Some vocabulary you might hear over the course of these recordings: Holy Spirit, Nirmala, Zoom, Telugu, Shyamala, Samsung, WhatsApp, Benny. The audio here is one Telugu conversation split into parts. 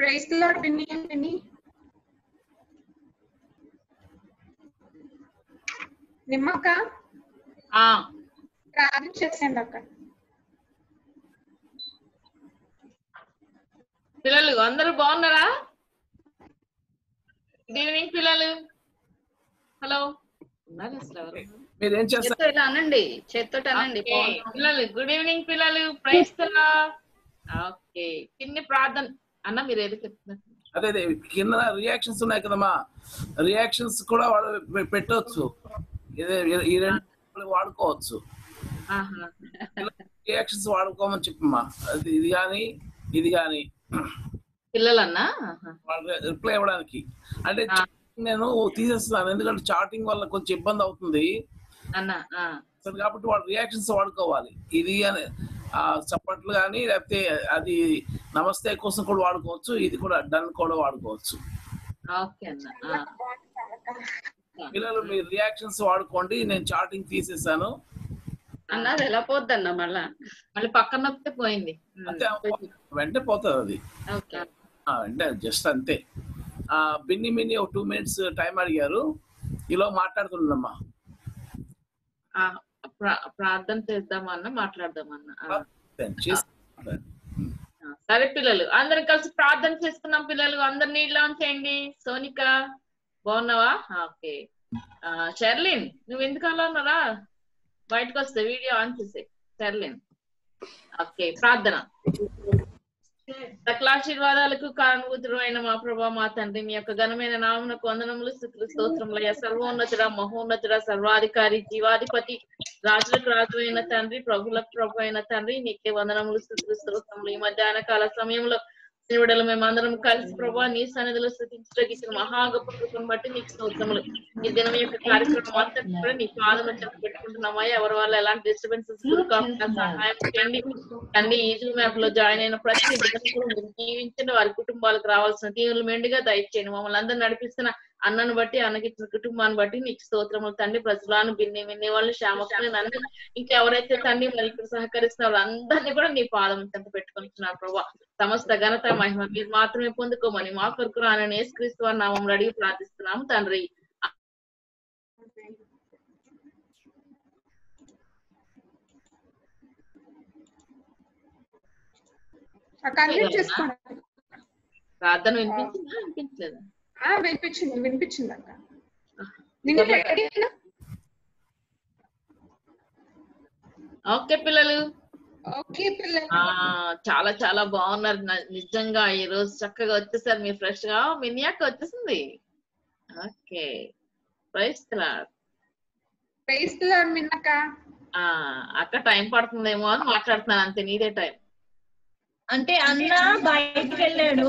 Praise the Lord, Vinny. Nimaka? Prathana chesandi akka. Pillalu andaru baagunnara? Good evening pillalu. Hello. Unnaru slavaru. Meeru em chestaru? Chetta anandi. Chetta anandi. Pillalu good evening pillalu. Praise the Lord. Okay. Kinni prathana అన్న మీరు ఏది చెప్తున్నారు అదే అదే కింద రియాక్షన్స్ ఉన్నాయి కదమ్మా రియాక్షన్స్ కూడా పెట్టొచ్చు ఇదే ఈ రెండు వాడుకోవచ్చు ఆహా రియాక్షన్స్ వాడుకోమని చెప్పమ్మా ఇది గాని పిల్లలన్నా రిప్లై ఇవ్వడానికి అంటే నేను తీసేస్తాను ఎందుకంటే చాటింగ్ వల్ల కొంచెం ఇబ్బంది అవుతుంది అన్న సరే కాబట్టి వాడు రియాక్షన్స్ వాడుకోవాలి ఇది అని చప్పట్లు కానీ లేకపోతే అది నమస్తే కోసం కూడా వాడుకోవచ్చు ఇది కూడా డన్ కూడా వాడుకోవచ్చు పిల్లలు మీ రియాక్షన్స్ వాడుకోండి నేను చాటింగ్ తీసేసాను అన్నది ఎలా పోద్దన్నా మళ్ళీ పక్కన నొక్కితే పోయింది వెంటనే పోతుంది అది అంటే జస్ట్ అంతే బిన్ని మిన్ని ఒక 2 minutes టైం అడిగారు ఇలా మాట్లాడుతుండమ్మా ప్రార్థన చేద్దామన్న మాట్లాడదామన్న సరే పిల్లలు అందరం కలిసి ప్రార్థన చేసుకున్నాం పిల్లలు అందరు నీళ్ళ ఉంచండి సోనిక బాగున్నావా ఓకే షర్లిన్ నువ్వు ఎందుకు అలా ఉన్నారా బయటకు వస్తే వీడియో ఆన్ చేసే షర్లిన్ ఓకే ప్రార్థన సకల ఆశీర్వాదాలకు కారణభూతుడైన మా ప్రభా మా తండ్రి మీ యొక్క ఘనమైన నామమునకు వందనములు స్తుతులు స్తోత్రములయ్యా సర్వోన్నతుడా మహోన్నతుడా సర్వాధికారి జీవాధిపతి రాజులకు రాజువైన తండ్రి ప్రభులకు ప్రభు అయిన తండ్రి నీకే వందనములు స్తుతులు స్తోత్రములు ఈ మధ్యాహ్న కాల సమయంలో దేవుడల మేమందరం కలిసి ప్రభా నీ సన్నిధిలో స్తుతించడానికి ఇచ్చిన మహా గొప్ప కృపను బట్టి నీకు స్తోత్రములు ఈ దినం యొక్క కార్యక్రమం అంతా కూడా నీ పాదముల చెంత పెట్టుకుంటున్నామా ఎవరి వల్ల ఎలాంటి డిస్టర్బెన్సెస్ కాకుండా సహాయం చేయండి తండ్రి ఈ జూమ్ యాప్ లో జాయిన్ అయిన ప్రతి జీవించిన వారి కుటుంబాలకు రావాల్సిన దీవులు మెండుగా దయచేయండి మమ్మల్ని అందరూ నడిపిస్తున్న అన్నను బట్టి అన్నకిచ్చిన కుటుంబాన్ని బట్టి నీకు స్తోత్రములు తండ్రి ప్రజలను బిన్ని విన్నే వాళ్ళు శ్యామకులను అన్న ఇంకెవరైతే తండ్రి మరి ఇక్కడ సహకరిస్తున్న వాళ్ళందరినీ కూడా నీ పాదం చెంత పెట్టుకుంటున్నారు ప్రభా సమస్త ఘనత మహిమ మీరు మాత్రమే పొందుకోమని మా కొరకు రానని యేసుక్రీస్తు వారి నామములో అడిగి ప్రార్థిస్తున్నాము తండ్రి ప్రార్థన వినిపించిందా వినిపించలేదా వినిపించింది అక్క ఓకే పిల్లలు చాలా చాలా బాగున్నారు నిజంగా ఈ రోజు చక్కగా వచ్చేసారు మీరు ఫ్రెష్ గా మినియాక వచ్చేసింది ఓకే ప్రైస్ అక్క టైం పడుతుందేమో అని మాట్లాడుతున్నాను అంతే నీదే టైం అంటే అన్న బయటకు వెళ్ళాడు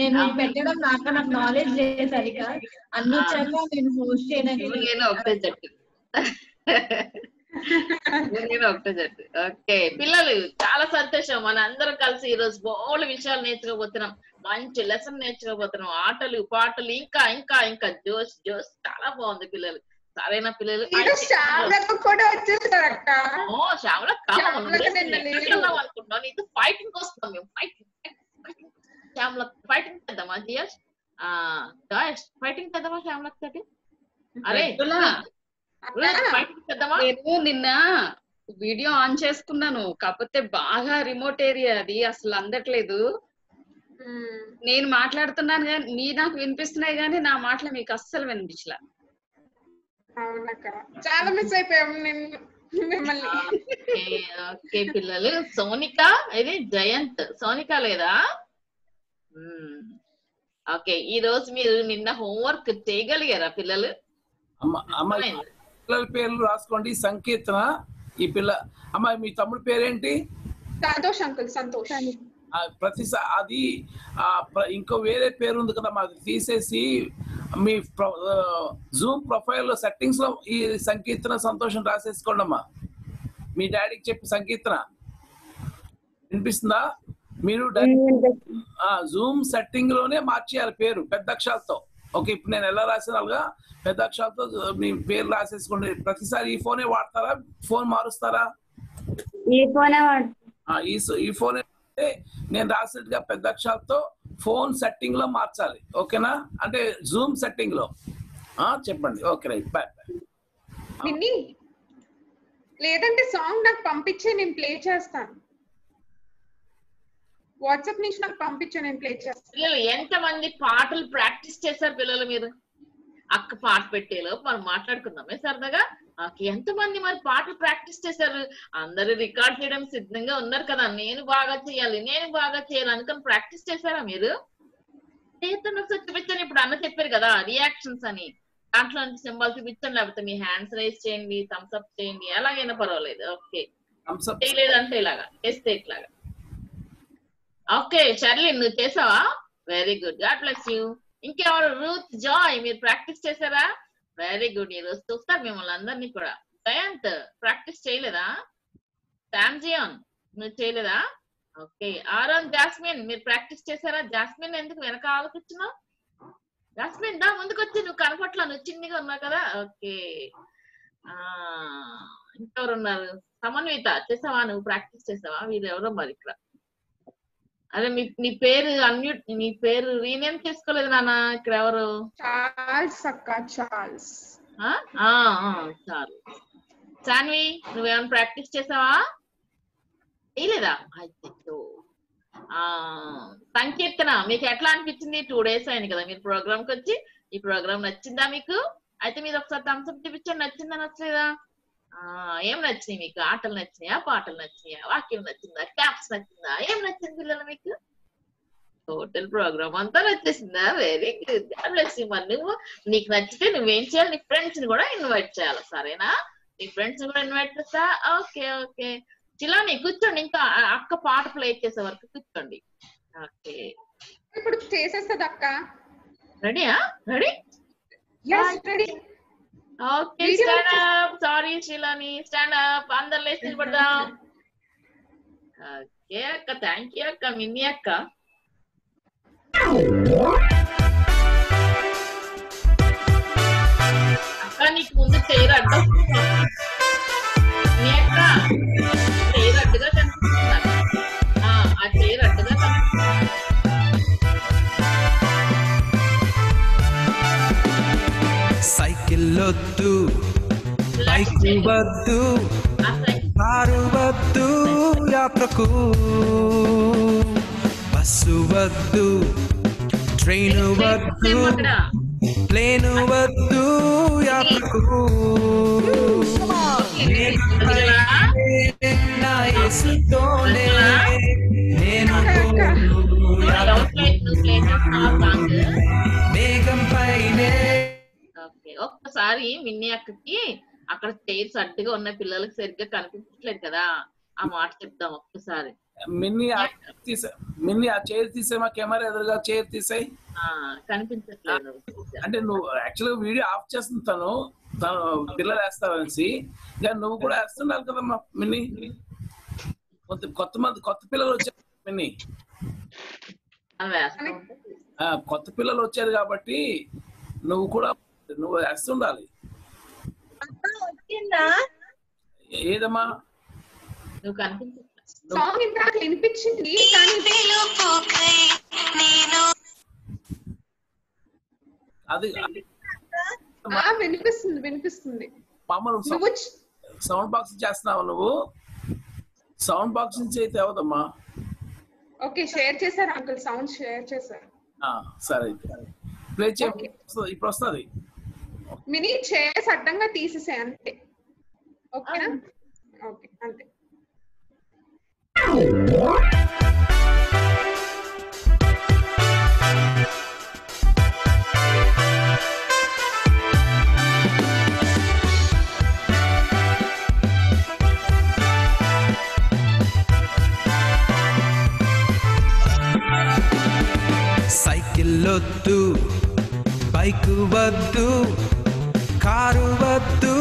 నేను పెట్టడం నాకు నాలెడ్జ్ లేదు సరిగా అన్న వచ్చాక నేను హోస్ట్ చేయను ఓకే పిల్లలు చాలా సంతోషం మన అందరం కలిసి ఈ రోజు బోళ్ళు విషయాలు నేర్చుకోబోతున్నాం మంచి లెసన్ నేర్చుకోబోతున్నాం ఆటలు పాటలు ఇంకా ఇంకా ఇంకా జోష్ జోష్ చాలా బాగుంది పిల్లలు సరేనా పిల్లలు అనుకుంటున్నాం నీకు ఫైటింగ్ వస్తాం మేము శ్యామల ఫైటింగ్ చేద్దామా జియాష్ ఫైటింగ్ చేద్దామా శ్యామల తోటి అరే ఫైటింగ్ చేద్దామా నేను నిన్న వీడియో ఆన్ చేసుకున్నాను కాకపోతే బాగా రిమోట్ ఏరియా అది అసలు అందట్లేదు నేను మాట్లాడుతున్నాను కానీ నీ నాకు వినిపిస్తున్నాయి కానీ నా మాటలు మీకు అస్సలు వినిపించలే చాలా మిస్ అయిపోయాం ఓకే పిల్లలు సోనిక ఇది జయంత్ సోనిక లేదా ఓకే ఈ రోజు మీరు నిన్న హోంవర్క్ చేయగలిగారా పిల్లలు పిల్లల పేర్లు రాసుకోండి సంకీర్తన ఈ పిల్ల అమ్మాయి మీ తమ్ముడి పేరేంటి సంతోష్ అంకుల్ సంతోష్ ప్రతిసారి అది ఇంకో వేరే పేరు ఉంది కదా మాకు తీసేసి మీ జూమ్ ప్రొఫైల్లో సెట్టింగ్స్ లో ఈ సంకీర్తన సంతోషం రాసేసుకోండి అమ్మా మీ డాడీకి చెప్పి సంకీర్తన వినిపిస్తుందా మీరు జూమ్ సెట్టింగ్ లోనే మార్చేయాలి పేరు పెద్ద అక్షరాలతో ఓకే ఇప్పుడు నేను ఎలా రాసిన అలాగా పెద్ద అక్షరాలతో మీ పేరు రాసేసుకోండి ప్రతిసారి ఈ ఫోనే వాడతారా ఫోన్ మారుస్తారా ఈ ఫోనే रासिनगा पेद्द अक्षराल तो फोन सेटिंग लो मार्चाली ओकेना अंटे जूम सेटिंग लो चेप्पंडी ओके राइट बाय बाय निन्नी लेदंटे సాంగ్ నాకు పంపించే నేను ప్లే చేస్తాను వాట్సాప్ నుంచి నాకు పంపించే నేను ప్లే చేస్తాను లేదు ఎంత మంది పాటలు ప్రాక్టీస్ చేశారు పిల్లల మీరు అక్క పాట పెట్టేలో మనం మాట్లాడుకుందామే సరదాగా ఎంత మంది మరి పాటలు ప్రాక్టీస్ చేశారు అందరూ రికార్డ్ చేయడం సిద్ధంగా ఉన్నారు కదా నేను బాగా చేయాలి అనుకొని ప్రాక్టీస్ చేశారా మీరు చేతన సత్యబెచ్చని ఇప్పుడు అన్న చెప్పారు కదా రియాక్షన్స్ అని దాంట్లో సింబల్ చూపించండి లేకపోతే మీ హ్యాండ్స్ రైజ్ చేయండి థమ్స్ అప్ చేయండి ఎలాగైనా పర్వాలేదు ఓకే థమ్స్ అప్ చేయలేదంటే ఇలాగా చేస్తే ఇట్లాగా ఓకే షర్లిన్ నువ్వు చేసావా very good God bless you ఇంకెవరు రూత్ జాయ్ మీరు ప్రాక్టీస్ చేశారా వెరీ గుడ్ ఈ రోజు చూస్తారు మిమ్మల్ని అందరినీ కూడా జయంత్ ప్రాక్టీస్ చేయలేదా శామ్జియాన్ నువ్వు చేయలేదా ఓకే ఆరన్ జాస్మిన్ మీరు ప్రాక్టీస్ చేశారా జాస్మిన్ ఎందుకు వెనక ఆలోచిస్తున్నావు రస్మిన్ దా ముందుకు వచ్చి నువ్వు కనపట్లను చిన్నగా ఉన్నావు కదా ఓకే ఇంకెవరు ఉన్నారు సమన్విత చేసావా నువ్వు ప్రాక్టీస్ చేసావా వీళ్ళు ఎవరో మరి ఇక్కడ అదే నీ పేరు అన్మ్యూట్ నీ పేరు రీనేమ్ చేసుకోలేదు నాన్న ఇక్కడ ఎవరు చార్ల్స్ అక్క చార్ల్స్ చార్ల్స్ సాన్వి నువ్వేమైనా ప్రాక్టీస్ చేసావా లేదా అయ్యో సంకీర్తన మీకు ఎట్లా అనిపించింది టూ డేస్ అయింది కదా మీరు ప్రోగ్రామ్ కి వచ్చి ఈ ప్రోగ్రామ్ నచ్చిందా మీకు అయితే మీరు ఒకసారి థమ్స్ అప్ చూపించండి నచ్చిందా నచ్చలేదా ఏం నచ్చినాయి మీకు ఆటలు నచ్చినాయా పాటలు నచ్చినాయా వాక్యం నచ్చిందా క్యాప్స్ నచ్చిందా ఏం నచ్చింది పిల్లలు మీకు టోటల్ ప్రోగ్రామ్ అంతా నచ్చేసిందా వెరీ గుడ్ నువ్వు నీకు నచ్చితే నువ్వేం చేయాలి నీ ఫ్రెండ్స్ ని కూడా ఇన్వైట్ చేయాలి సరేనా నీ ఫ్రెండ్స్ ని కూడా ఇన్వైట్ చేస్తా ఓకే ఓకే చిలాని కూర్చోండి ఇంకా అక్క పాట ప్లే చేసే వరకు కూర్చోండి ఓకే ఇప్పుడు చేసేస్తది అక్క రెడీయా ready yes ready okay stand up sorry చిలాని స్టాండ్ అప్ అందరూ లేచి నిలబడదాం ఓకే అక్క థాంక్యూ అక్క మిన్ని అక్క అక్క నీకు ముందు చేరు అడ్డం మీ అక్క అడ్డుగా కనిపిస్తున్నారు ఆ చైర్ అడ్డుగా కనిపిస్తున్నారు సైకిల్ వద్దు బైక్ వద్దు కారు వద్దు యాత్రకు బస్సు వద్దు ట్రైన్ వద్దు ప్లేన్ వద్దు యాత్రకు ఒక్కసారి మిన్ని అక్కకి అక్కడ చైర్స్ అడ్డుగా ఉన్న పిల్లలకి సరిగ్గా కనిపించట్లేదు కదా ఆ మాట చెప్తాం ఒక్కసారి మిన్ని ఆ చైర్ తీసే మా కెమెరా ఎదురుగా చైర్ తీసాయి కనిపించట్లేదు అంటే నువ్వు యాక్చువల్గా వీడియో ఆఫ్ చేస్తుంటాను పిల్లలు వేస్తావనేసి ఇంకా నువ్వు కూడా వేస్తున్నావు కదమ్మా మిన్ని కొత్త పిల్లలు వచ్చారు మిన్ని కొత్త పిల్లలు వచ్చారు కాబట్టి నువ్వు కూడా నువ్వు వేస్తుండాలి ఏదమ్మా నువ్వు కనిపించ సాంగ్ ఇంకా వినిపించింది అది వినిపిస్తుంది వినిపిస్తుంది మామూలు సౌండ్ బాక్స్ చేస్తున్నావు నువ్వు సౌండ్ బాక్స్ నుంచి అయితే అవదమ్మా ఓకే షేర్ చేశారు అంకుల్ సౌండ్ షేర్ చేశారు సరే ప్లే చేయండి ఇప్పుడు వస్తుంది మినీ చేసి అడ్డంగా తీసేసే అంతే ఓకేనా ఓకే అంతే సైకిల్ వద్దు బైక్ వద్దు కారు వద్దు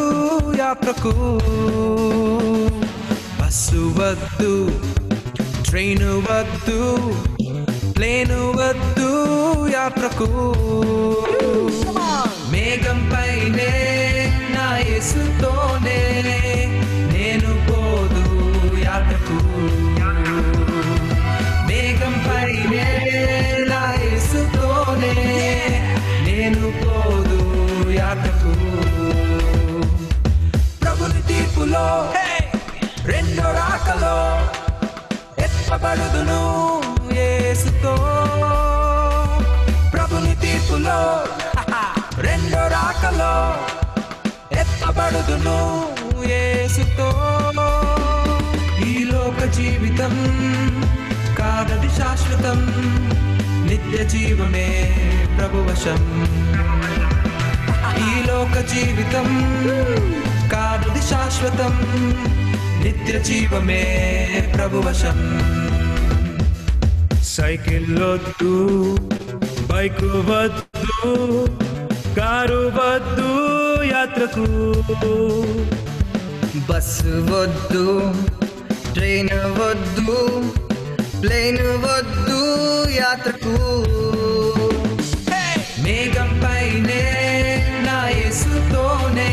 యాత్రకు బస్సు వద్దు ట్రైన్ వద్దు ప్లేన్ వద్దు యాత్రకు మేఘం పైనే నా యేసుతోనే నేను పోదు యాత్రకు పడుదును యేసుతో ప్రభుని తీర్పులో రెండో రాకలో ఎత్తబడుదును యేసుతో ఈ లోక జీవితం కాదది శాశ్వతం నిత్య జీవమే ప్రభువశం ఈ లోక జీవితం కాదది శాశ్వతం నిత్య జీవమే ప్రభువశం సైకిల్ వద్దు బైక్ వద్దు కారు వద్దు యాత్రకు బస్సు వద్దు ట్రైన్ వద్దు ప్లేన్ వద్దు యాత్రకు మేఘం పైనే నా యేసుతోనే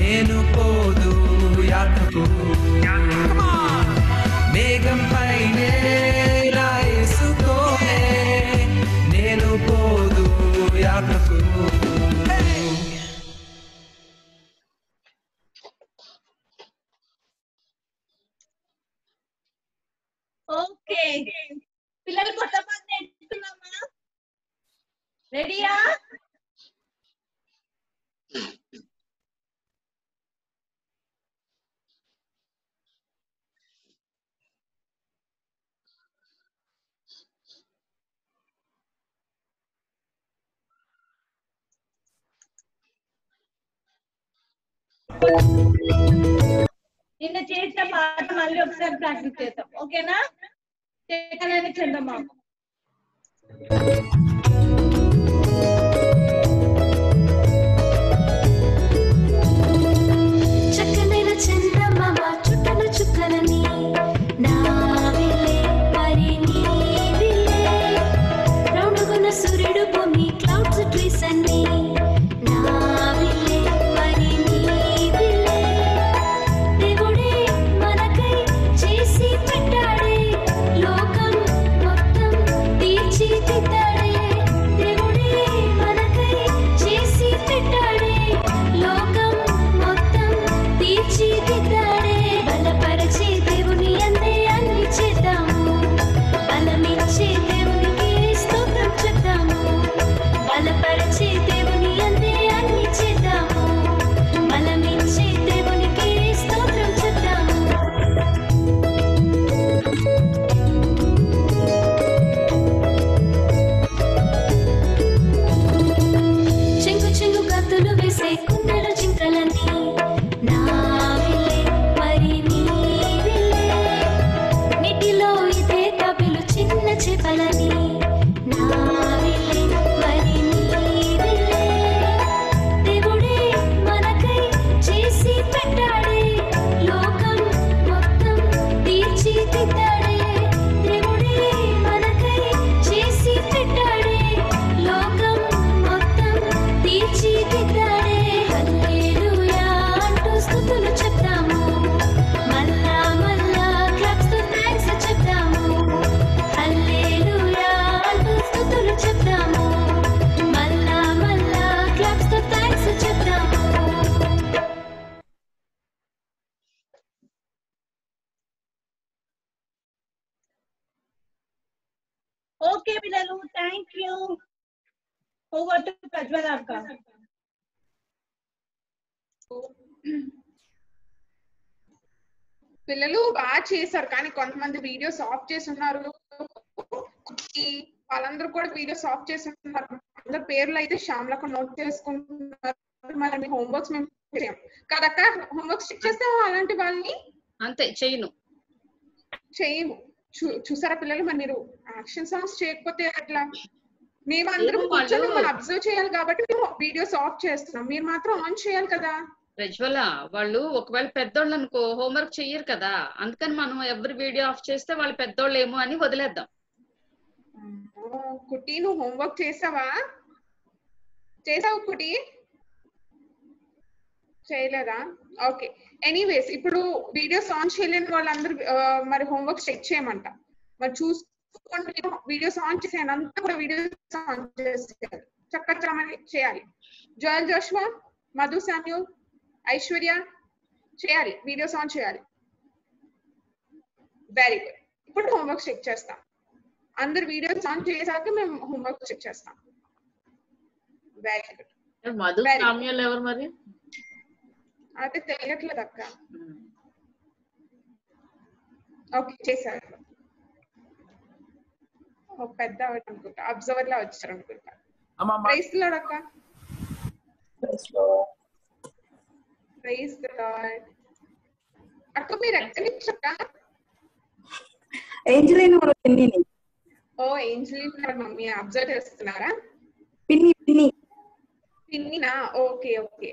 నేను పోదు యాత్రకు మేఘం పైనే నా యేసుతోనే నేను పోదు యాత్రకు ఓకే పిల్లలు కొత్త పాట నేర్చుకున్నామా రెడీయా నిన్న చేసిన పాట మళ్ళీ ఒకసారి ప్రాక్టీస్ చేద్దాం ఓకేనా చేయడానికి చెందమ్మా చక్కనైన చందమామ చుక్కల చుక్కలని నా వెళ్ళే మరి నీ వెళ్ళే రౌండుకున్న సూర్యుడు భూమి క్లౌడ్స్ ట్రీస్ అన్ని పిల్లలు బాగా చేశారు కానీ కొంతమంది వీడియోస్ ఆఫ్ చేసి ఉన్నారు వాళ్ళందరూ కూడా వీడియోస్ ఆఫ్ చేసి ఉన్నారు అందరు పేర్లు అయితే శ్యామలకు నోట్ చేసుకుంటున్నారు మరి హోంవర్క్స్ మేము చేయం కదక్క హోంవర్క్స్ చేస్తే అలాంటి వాళ్ళని అంతే చేయను చూసారా పిల్లలు మరి మీరు యాక్షన్ సాంగ్స్ చేయకపోతే అట్లా మేమందరం కూర్చొని అబ్జర్వ్ చేయాలి కాబట్టి మేము వీడియోస్ ఆఫ్ చేస్తున్నాం మీరు మాత్రం ఆన్ చేయాలి కదా ప్రజ్వల వాళ్ళు ఒకవేళ పెద్దోళ్ళు అనుకో హోంవర్క్ చెయ్యరు కదా అందుకని మనం ఎవరి వీడియో ఆఫ్ చేస్తే వాళ్ళు పెద్దోళ్ళు ఏమో అని వదిలేద్దాం కుటి నువ్వు హోంవర్క్ చేసావు కుటి చేయలేదా ఓకే ఎనీవేస్ ఇప్పుడు వీడియోస్ ఆన్ చేయలేని వాళ్ళందరూ మరి హోంవర్క్ చెక్ చేయమంట మరి చూసుకోండి వీడియోస్ ఆన్ చేసాను అంతా కూడా వీడియోస్ ఆన్ చేసేయాలి చక్కని చేయాలి Joel Joshua Madhu Samuel Aishwarya చేయాలి వీడియోస్ ఆన్ చేయాలి వెరీ గుడ్ ఇప్పుడు హోంవర్క్ చెక్ చేస్తాం. అందరు వీడియోస్ ఆన్ చేసాక మేము హోంవర్క్ చెక్ చేస్తాం. Very good. మధు కామ్య లెవర్ మరి అంటే తెలియట్లేదు అక్క. ఓకే చేశారు. ఓ పెద్ద అవట అనుకుంటా, అబ్జర్వర్ లా వచ్చారు అనుకుంటా. అమ్మా ప్రైస్ లాడ్ అక్క. Praise lord. ప్రైస్ లాడ్ అక్క. మీరు ఎక్కనిచ్చా ఏంజెలిన్ వరు పిన్నిని. ఓ ఏంజెలిన్ నా మమ్మీ అబ్జర్వ్ చేస్తున్నారా? పిన్ని పిన్ని పిన్ని నా. Okay okay.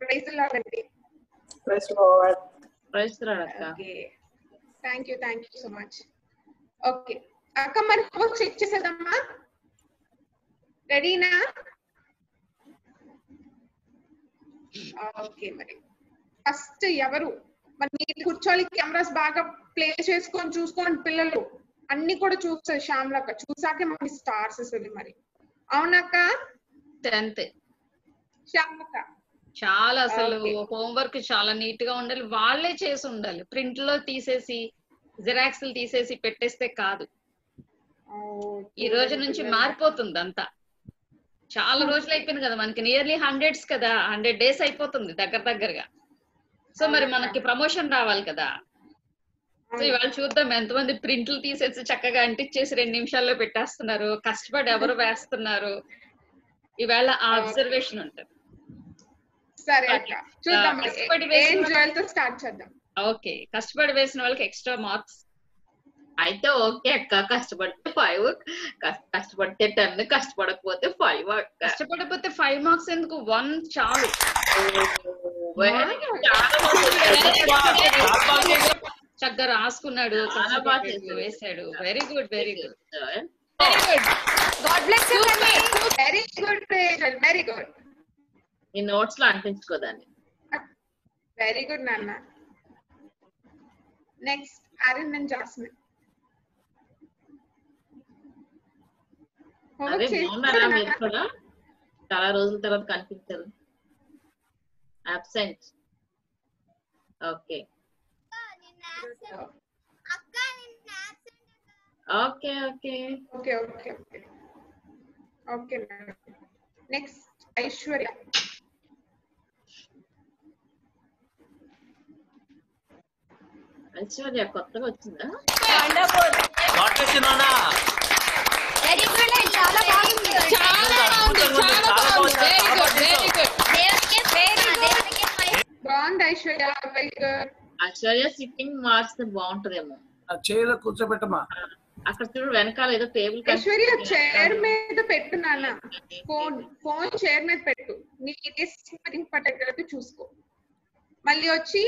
ప్రైస్ లాడ్ అండి. Praise lord. ప్రైస్ లాడ్ అక్క. Okay thank you so much. Okay అక్క మరి హోంవర్క్ చెక్ చేసేదమ్మా. రెడీనా? ఓకే మరి ఫస్ట్ ఎవరు మరి మీరు కూర్చోవాలి. కెమెరాస్ బాగా ప్లే చేసుకొని చూసుకోండి. పిల్లలు అన్ని కూడా చూస్తారు. శ్యామల అక్క చూసాకే మనకి స్టార్స్ వస్తుంది. మరి అవునక్క అంతే. శ్యామల అక్క చాలా అసలు హోంవర్క్ చాలా నీట్ గా ఉండాలి. వాళ్ళే చేసి ఉండాలి. ప్రింట్ లో తీసేసి జిరాక్స్ తీసేసి పెట్టేస్తే కాదు. ఈ రోజు నుంచి మారిపోతుంది అంతా. చాలా రోజులు అయిపోయింది కదా మనకి. నియర్లీ 100s కదా, 100 days అయిపోతుంది దగ్గర దగ్గరగా. సో మరి మనకి ప్రమోషన్ రావాలి కదా. సో ఇవాళ చూద్దాం ఎంతమంది ప్రింట్లు తీసేసి చక్కగా అంటించేసి 2 నిమిషాల్లో పెట్టేస్తున్నారు. కష్టపడి ఎవరు వేస్తున్నారు. ఇవాళ ఆ అబ్జర్వేషన్ ఉంటుంది. ఓకే కష్టపడి వేసిన వాళ్ళకి ఎక్స్ట్రా మార్క్స్ అయితే ఓకే అక్క. కష్టపడితే 5, కష్టపడితే 10, కష్టపడకపోతే 5. కష్టపడకపోతే 5 marks ఎందుకు? 1 చాలు. చక్కగా రాసుకున్నాడు, చాలా బాగా వేసాడు. Very good very good very good. God bless you. Very good very good. ఈ నోట్స్ లో అంటించుకోదాన్ని. వెరీ గుడ్ నాన్న. Next Aravind Jasmine. అదే బాగున్నారా మీరు కూడా? చాలా రోజుల తర్వాత కనిపించారు. Absent. Okay okay okay okay okay okay. Next Aishwarya. Aishwarya కొత్తగా వచ్చిందా? వెరీ గుడ్ అండి. చాలా బాగుంది. Very good very good. Devaki పేరు దేవకి బాగుంది Aishwarya. Very good Aishwarya. Sitting marks బాగుంటదేమో. ఆ చైర్ లో కూర్చోబెట్టమా. అక్కడ చూడు వెనకాల ఏదో టేబుల్. ఐశ్వర్య చైర్ మీద పెట్టు నాన్న. ఫోన్ చైర్ మీద పెట్టు. నీ డిస్ట్రింగ్ పర్టిక్యులర్ గా చూసుకో. మళ్ళీ వచ్చి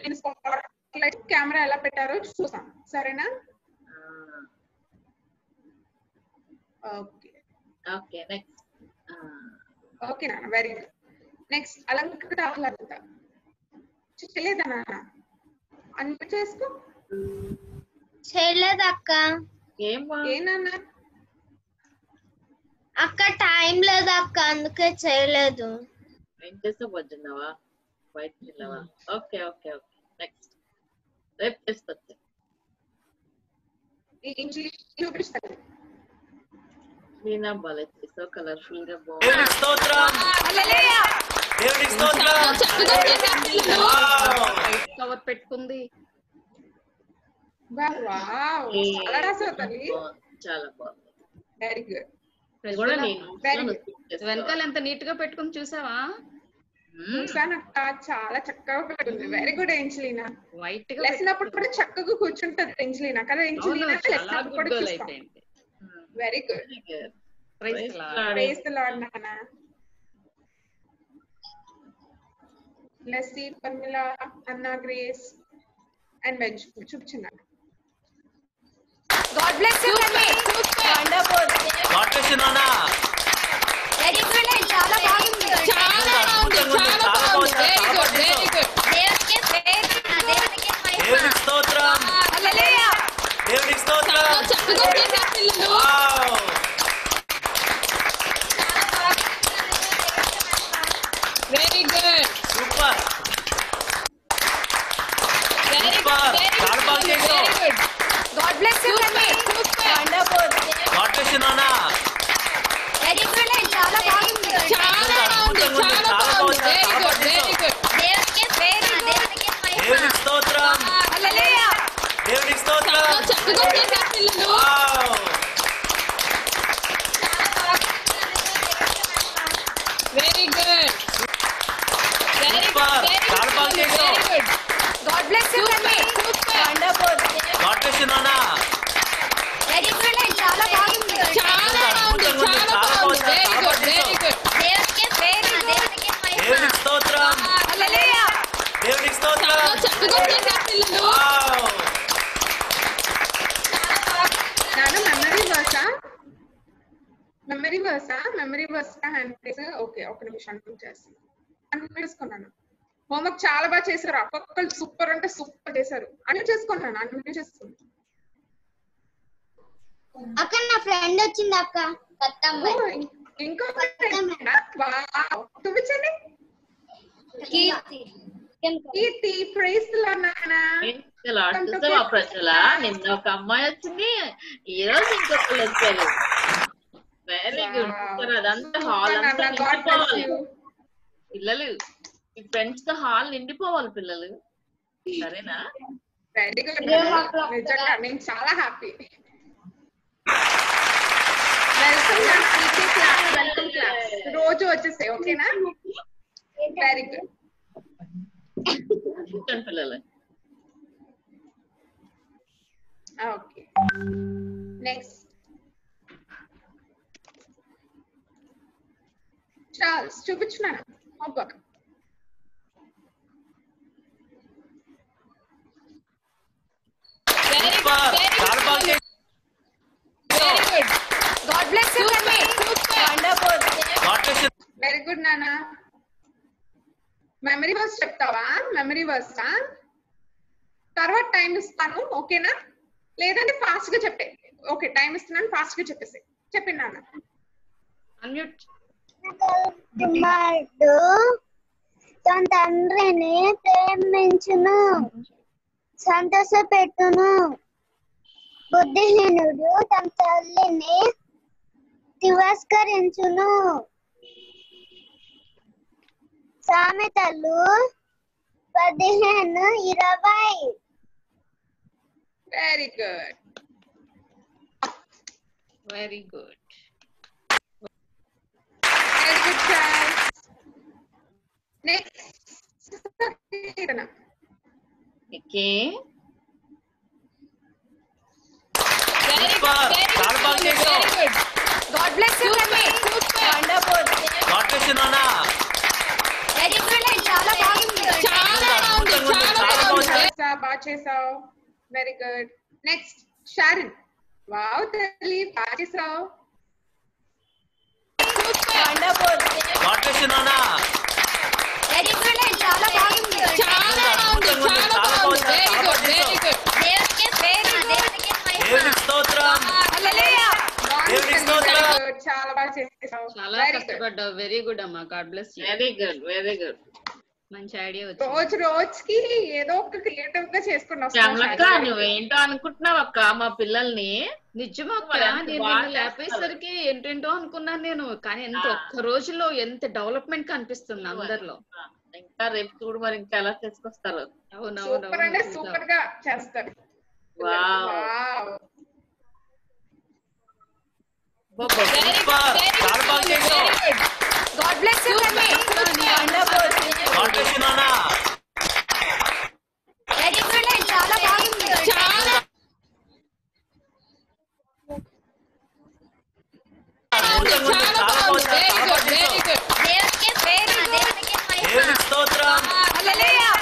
నేను స్పాట్లైట్ కెమెరా ఎలా పెట్టారో చూసాం. సరేనా? Okay okay. నెక్స్ట్ ఓకే నా. Very good. Next Alankrita. Alankrita చేయలేదా నాన్న? అన్ని చేసుకో. చేయలేదు అక్క. ఏనా అక్క టైం లేదు అక్క, అందుకే చేయలేదు. ఏం చేస్తా పొద్దున్నావా బయట వెళ్ళావా? Okay okay okay. నెక్స్ట్ రేపు చేసుకోవచ్చు. ఇంగ్లీష్ చూపిస్తాను. కలర్ఫుల్ గా కవర్ పెట్టుకుంది. చాలా బాగుంది. వెనకాల ఎంత నీట్ గా పెట్టుకుని చూసావా? చాలా చక్కగా పెట్టుకుంది. Very good ఎంజలీనా. వైట్ గా లేసినప్పుడు కూడా చక్కగా కూర్చుంటది ఎంజలీనా కదా. ఎంజలీనా లేసినప్పుడు కూడా చూస్తాం. Very good. Praise the Lord నానా. Lassi Parmila Anna Grace and వెజ్ చూపించండి. గాడ్ బ్లెస్ యు అండి. వండర్ఫుల్. గాడ్ బ్లెస్ యు నానా. Very good. చాలా బాగుంది. చాలా బాగుంది. Very good very good. దేవుడికి ప్రేమ. దేవుడికి మహిమ. దేవుడికి స్తోత్రం. హల్లెలూయా. దేవుడికి స్తోత్రం. Very good. Super. Very good. God bless you, Nirmala. God bless you, Nana. Very good. Chala baagundi. Chala baagundi. Chala baagundi. Very good. Very good. Devaki stotram. Devaki stotram. Hallelujah. Devaki stotram. Chala baagundi. Wow. Very good. Very good. Chala baagundi. Very good. God bless you, Nirmala. Nana. Very good. Chala baagundi. Chala baagundi. Chala baagundi. Very good. Very good. Devaki stotram. Devaki stotram. Hallelujah. Devaki stotram. Wow. Nana, memory verse. Memory verse. Memory verse. Hand raise. Okay. Okay. We shall do this. Hand raise. Nana. Homework. Chala ba chesaru. Apakal super ante super chesaru. Anu chesukona. Anu chesukona. అక్క నా ఫ్రెండ్ వచ్చింది అక్క కత్తమ్మ ఇంకా వావ్ తుమిచండి Keerthi Keerthi praise the Lord నానా ది లార్డ్ సో ప్రజల నిన్న ఒక అమ్మాయి వచ్చింది ఈ రోజు ఇంకొకళ్ళు వచ్చారు వెరీ గుడ్ సర్ అదంతా హాల్ అంతా నిండిపోవాలి పిల్లలు ఈ ఫ్రెండ్స్ తో హాల్ నిండిపోవాలి పిల్లలు సరేనా వెరీ గుడ్ నిజంగా నేను చాలా హ్యాపీ రోజు వచ్చేసే ఓకేనా వెరీ గుడ్ చూడండి పిల్లలు ఓకే నెక్స్ట్ చార్ల్స్ చూపించనా homework very good God bless you, Nana. Wonderful. God bless you. Very good, Nana. Memory verse చెప్తావా? Memory verse. తర్వాత టైం ఇస్తాను, ఓకేనా? లేదంటే ఫాస్ట్ గా చెప్పే. ఓకే, టైం ఇస్తున్నాను, ఫాస్ట్ గా చెప్పేసే. చెప్పండి నాన్న. అన్మ్యూట్. దుమాడు తన తండ్రిని ప్రేమించును. సంతోషపెట్టును. బుద్ధిహీనుడు తన తల్లిని తిరస్కరించును సామెతలు 15:20 very good very good very good friends next Keerthana okay very good very good God bless you, Nirmala. Wonderful. God bless you, Nana. Very good. Chala baagundi. Chala baagundi. Chala baagundi. Sir, baachesao. Very good. Next, Sharon. Wow, Tali, baachesao. Wonderful. God bless you, Nana. Very good. Chala baagundi. Chala baagundi. Chala baagundi. Very good. Very good. Devaki stotram. Devaki stotram. Hallelujah. Very good అమ్మా God bless you very good very good మంచి ఐడియా వచ్చింది రోజు రోజుకి ఏదో ఒక క్రియేటివ్ గా చేసుకున్నావు శ్యామలక్క నువ్వు ఏంటో అనుకుంటున్నావు అక్క మా పిల్లల్ని నిజమక్క నేను లేపేసరికి ఏంటేంటో అనుకున్నాను నేను కానీ ఎంత ఒక్క రోజులో ఎంత డెవలప్మెంట్ కనిపిస్తుంది అందరిలో ఇంకా రేపు చూడు మరి ఇంకా ఎలా చేసుకొస్తారు అవునవును సూపర్ గా చేస్తారు wow Very far. Chala baagundi. God bless you, Nirmala. God bless you, Nana. Very good. Chala baagundi. Chala. Chala baagundi. Very good. Very good. Devaki stotram. Devaki stotram. Hallelujah.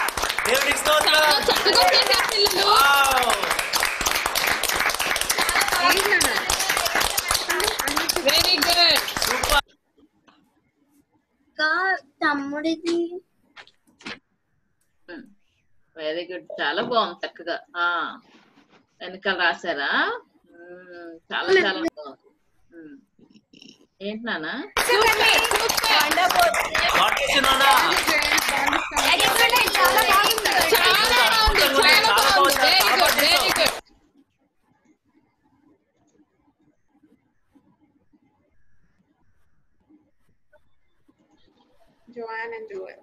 Devaki stotram. Wow. Very good super కా తమ్ముడిది వెరీ గుడ్ చాలా బాగుంది చక్కగా ఆ వెనకాల రాశారా చాలా చాలా బాగుంది ఏంటి నానా time and do it.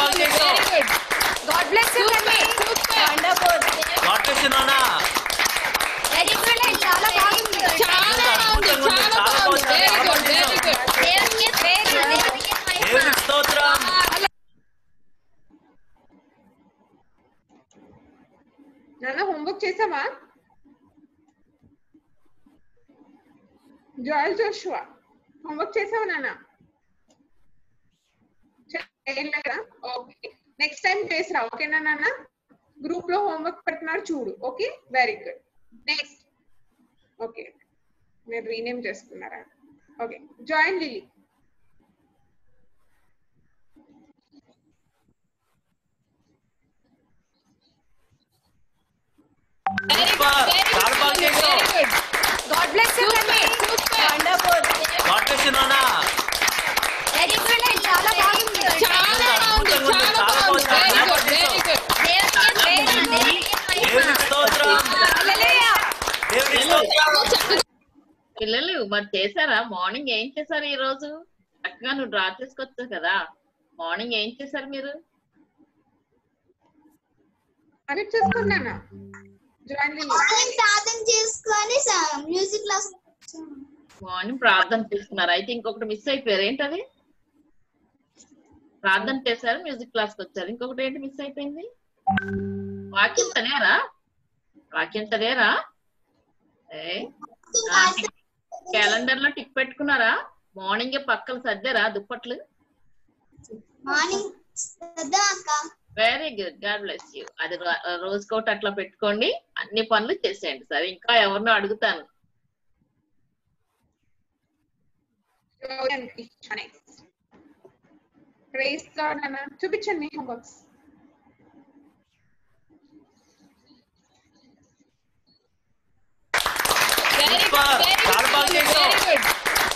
God bless you, wonderful. God bless you, Nana. Very good, and Shyamala, Shyamala, very good, very good. Devaniya, Devaniya, Stotram. Nana, homework chesama. Joel Joshua, homework chesama, Nana. Okay. Next time face raho, okay na Nana? Group lo homework partner chudu, okay? Very good. Next, okay. Nenu rename chestunnara, okay? Join Lily. Very good, very good. God bless you, Nana. Wonderful. God bless you, Nana. Very good, and Shyamala bhagindi. పిల్లలు మరి చేశారా? మార్నింగ్ ఏం చేశారు ఈ రోజు? చక్కగా నువ్వు డ్రా చేసుకొచ్చావు కదా, మార్నింగ్ ఏం చేశారు మీరు? కనెక్ట్ చేసుకున్నానా? మార్నింగ్ ప్రార్థన చేస్తున్నారు అయితే ఇంకొకటి మిస్ అయిపోయారు. ఏంటది? ప్రార్థన చేశారు, మ్యూజిక్ క్లాస్ కి వచ్చారు, ఇంకొకటి ఏంటి మిస్ అయిపోయింది? వాక్యం చదివారా? వాక్యం చదివారా? క్యాలెండర్ లో టిక్ పెట్టుకున్నారా? మార్నింగ్ పక్కలు సర్దారా దుప్పట్లు? Very good, God bless you. అది రోజుకోటి అట్లా పెట్టుకోండి, అన్ని పనులు చేసేయండి సరే. ఇంకా ఎవరినో అడుగుతాను. చూపించండి homeworks.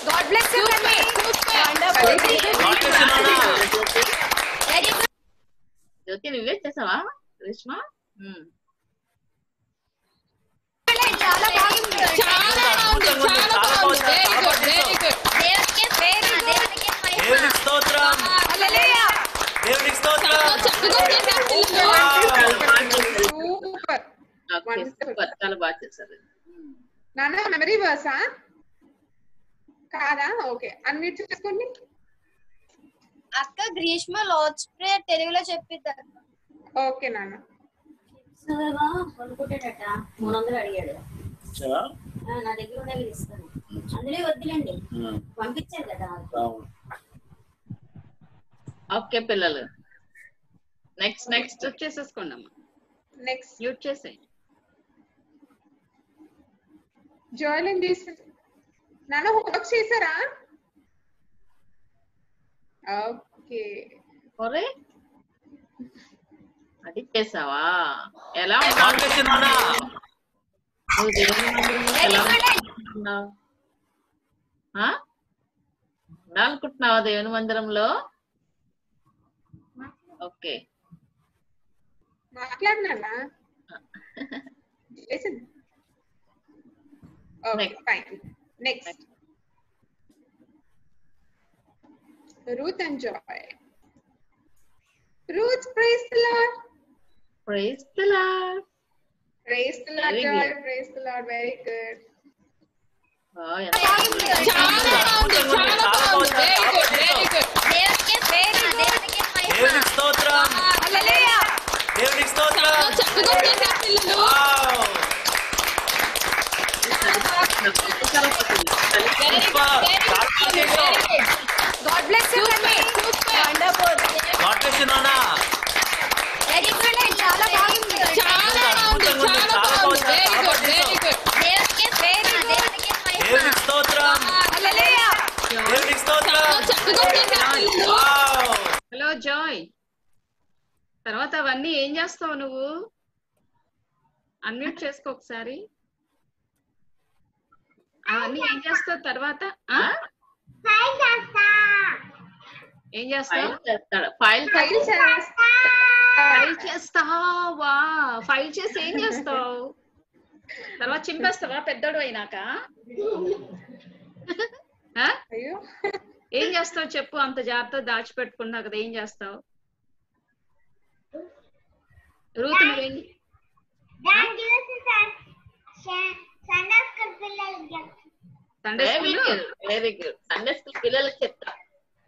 God bless you, Nana. Wonderful. Very good. Jyoti, నువ్వే చేసావా రేష్మా? చాలా బాగుంది, చాలా బాగుంది, చాలా బాగుంది. Very good, very good. దేవునికి ప్రేమ, దేవునికి మహిమ. దేవునికి స్తోత్రం. హల్లెలూయా. దేవునికి స్తోత్రం. సూపర్, సూపర్, చాలా బాగా చేశారు. నాన్న మెమరీ వర్సా కాదా? ఓకే, అన్మ్యూట్ చేసుకోండి. అక్క గ్రీష్మ లార్డ్స్ ప్రేయర్ తెలుగులో చెప్పిద్దాం. ఓకే నాన్న. సరేవా అనుకుంటాడట 300 అడిగాడు. సరే నా దగ్గర ఉండేవి ఇస్తాను, అందులో వద్దులేండి, పంపించారు కదా. ఓకే పిల్లలు, నెక్స్ట్ నెక్స్ట్ చేసేసుకోండి అమ్మా. నెక్స్ట్ యూట్ చేసేయండి. Joel and this Nana homework chesara? Okay, ore adi chesava ela motivation Nana nu devana ha nal kutnava devana mandiramlo. Okay maatladnana listen. Okay, next. Fine. Next. Ruth and Joy. Ruth, praise the Lord. Praise the Lord. Praise the Lord, Joy. Praise the Lord. Very good. Oh, yeah. Very good. Very good. Devaniya prema, Devaniya mahima. Devaniya stotram. Hallelujah. Devaniya stotram. Wow. God bless you, Nana. Wonderful. God bless you, Nana. Very good, and Shyamala bhagindi. Very good, very good. Devaniya prema, Devaniya mahima. Devaniya stotram. Hallelujah. Devaniya stotram. Wow. Hello, Joy. తర్వాత అవన్నీ ఏం చేస్తావు నువ్వు? అన్మ్యూట్ చేసుకో ఒకసారి. అవన్నీ ఏం చేస్తావు తర్వాత? ఏం చేస్తావు? ఫైల్ చేస్తావా? ఫైల్ చేసి ఏం చేస్తావు? तरवा चिंपेस्तवा पेद्दोड़ अयिनाक अय्यो ఏం చేస్తావ్ చెప్పు అంత జాగ్రత్త దాచి పెట్టుకున్నా కదా ఏం చేస్తావ్ రూతు నువ్వేంటి బ్యాంక్ చేసి సండే స్కూల్ పిల్లలకి చెప్తా సండే స్కూల్ పిల్లలకి చెప్తా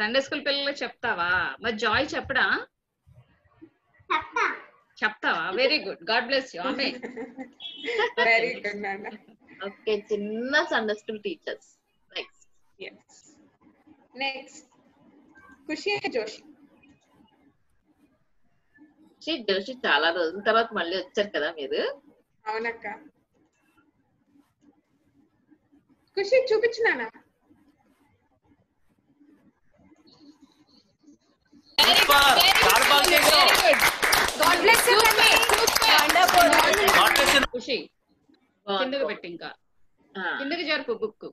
సండే స్కూల్ పిల్లలకి చెప్తావా మరి జాయ్ చెప్పడా చెప్తా చెప్తావా very good God bless you amen very good నాన్న ఓకే చిన్న Sunday school teachers next yes next खुशी जोशी शी जोशी चाला रोज तरह मल्ल कदा अवनक खुशी चूप्चना खुशी कि जरपु book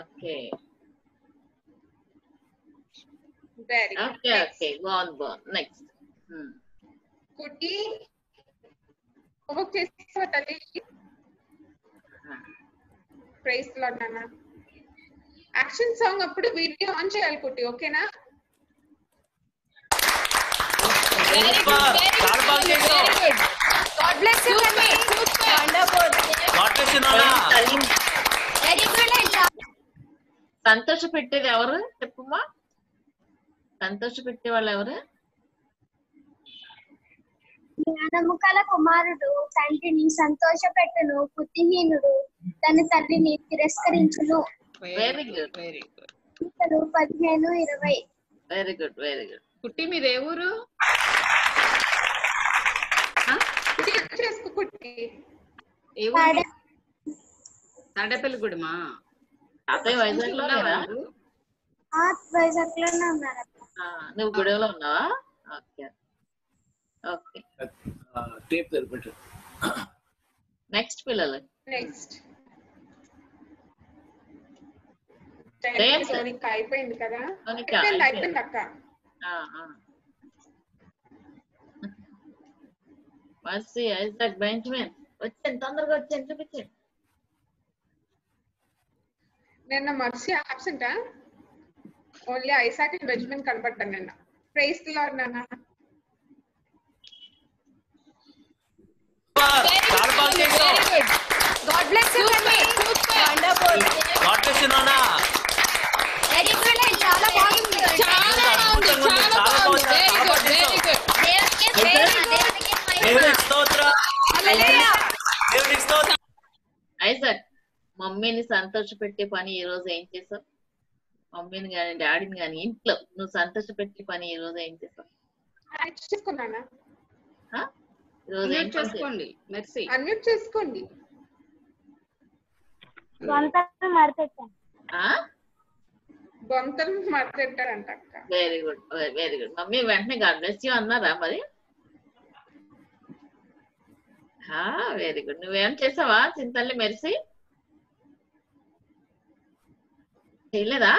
okay very good. okay next. okay go on next kuti okay so tali praise lord nana action song appudu video on cheyali kuti okay na very good god bless you nana wonderful god bless you nana very good సంతోష పెట్టేది ఎవరు చెప్పుమా संतोष पेटे वाले मुखल कुमार संतोष बुद्धिहीन तन तीन तिस्कुन वेरी गुड वेरी गुड पदहे वेरी गुड कुटी मीदेवर ताडेपल्लिगुडमा अतय वैजाग्लो वैजाग्लो నువ్వు గుడెలో ఉన్నావా ఓకే ఓకే టేప్ దర్బెట నెక్స్ట్ పిల్లలు నెక్స్ట్ టేప్ నీకు అయిపోయింది కదా టేప్ అయిపోయింది అక్క ఆ ఆ వాసి ఐజాక్ బెంజమిన్ వచ్చేం తొందరగా వచ్చేం చూపించే నిన్న మర్సి ఆబ్సెంట్ ఆ only Isaac and Benjamin kanpattanu nanna praise the lord nanna god bless you nanna wonderful god bless you nanna very good chala baagundi chala baagundi chala baagundi very good devake mahima stotra hallelujah devake stotra Isaac mummy ni santosh pette pani ee roju em chesav mummy daddy इंटर सतोष पानी very good very good mummy वैंने मरी वेरी गुड नवेम चेसावा चिंतल्ली मेर्सी चेयलेदा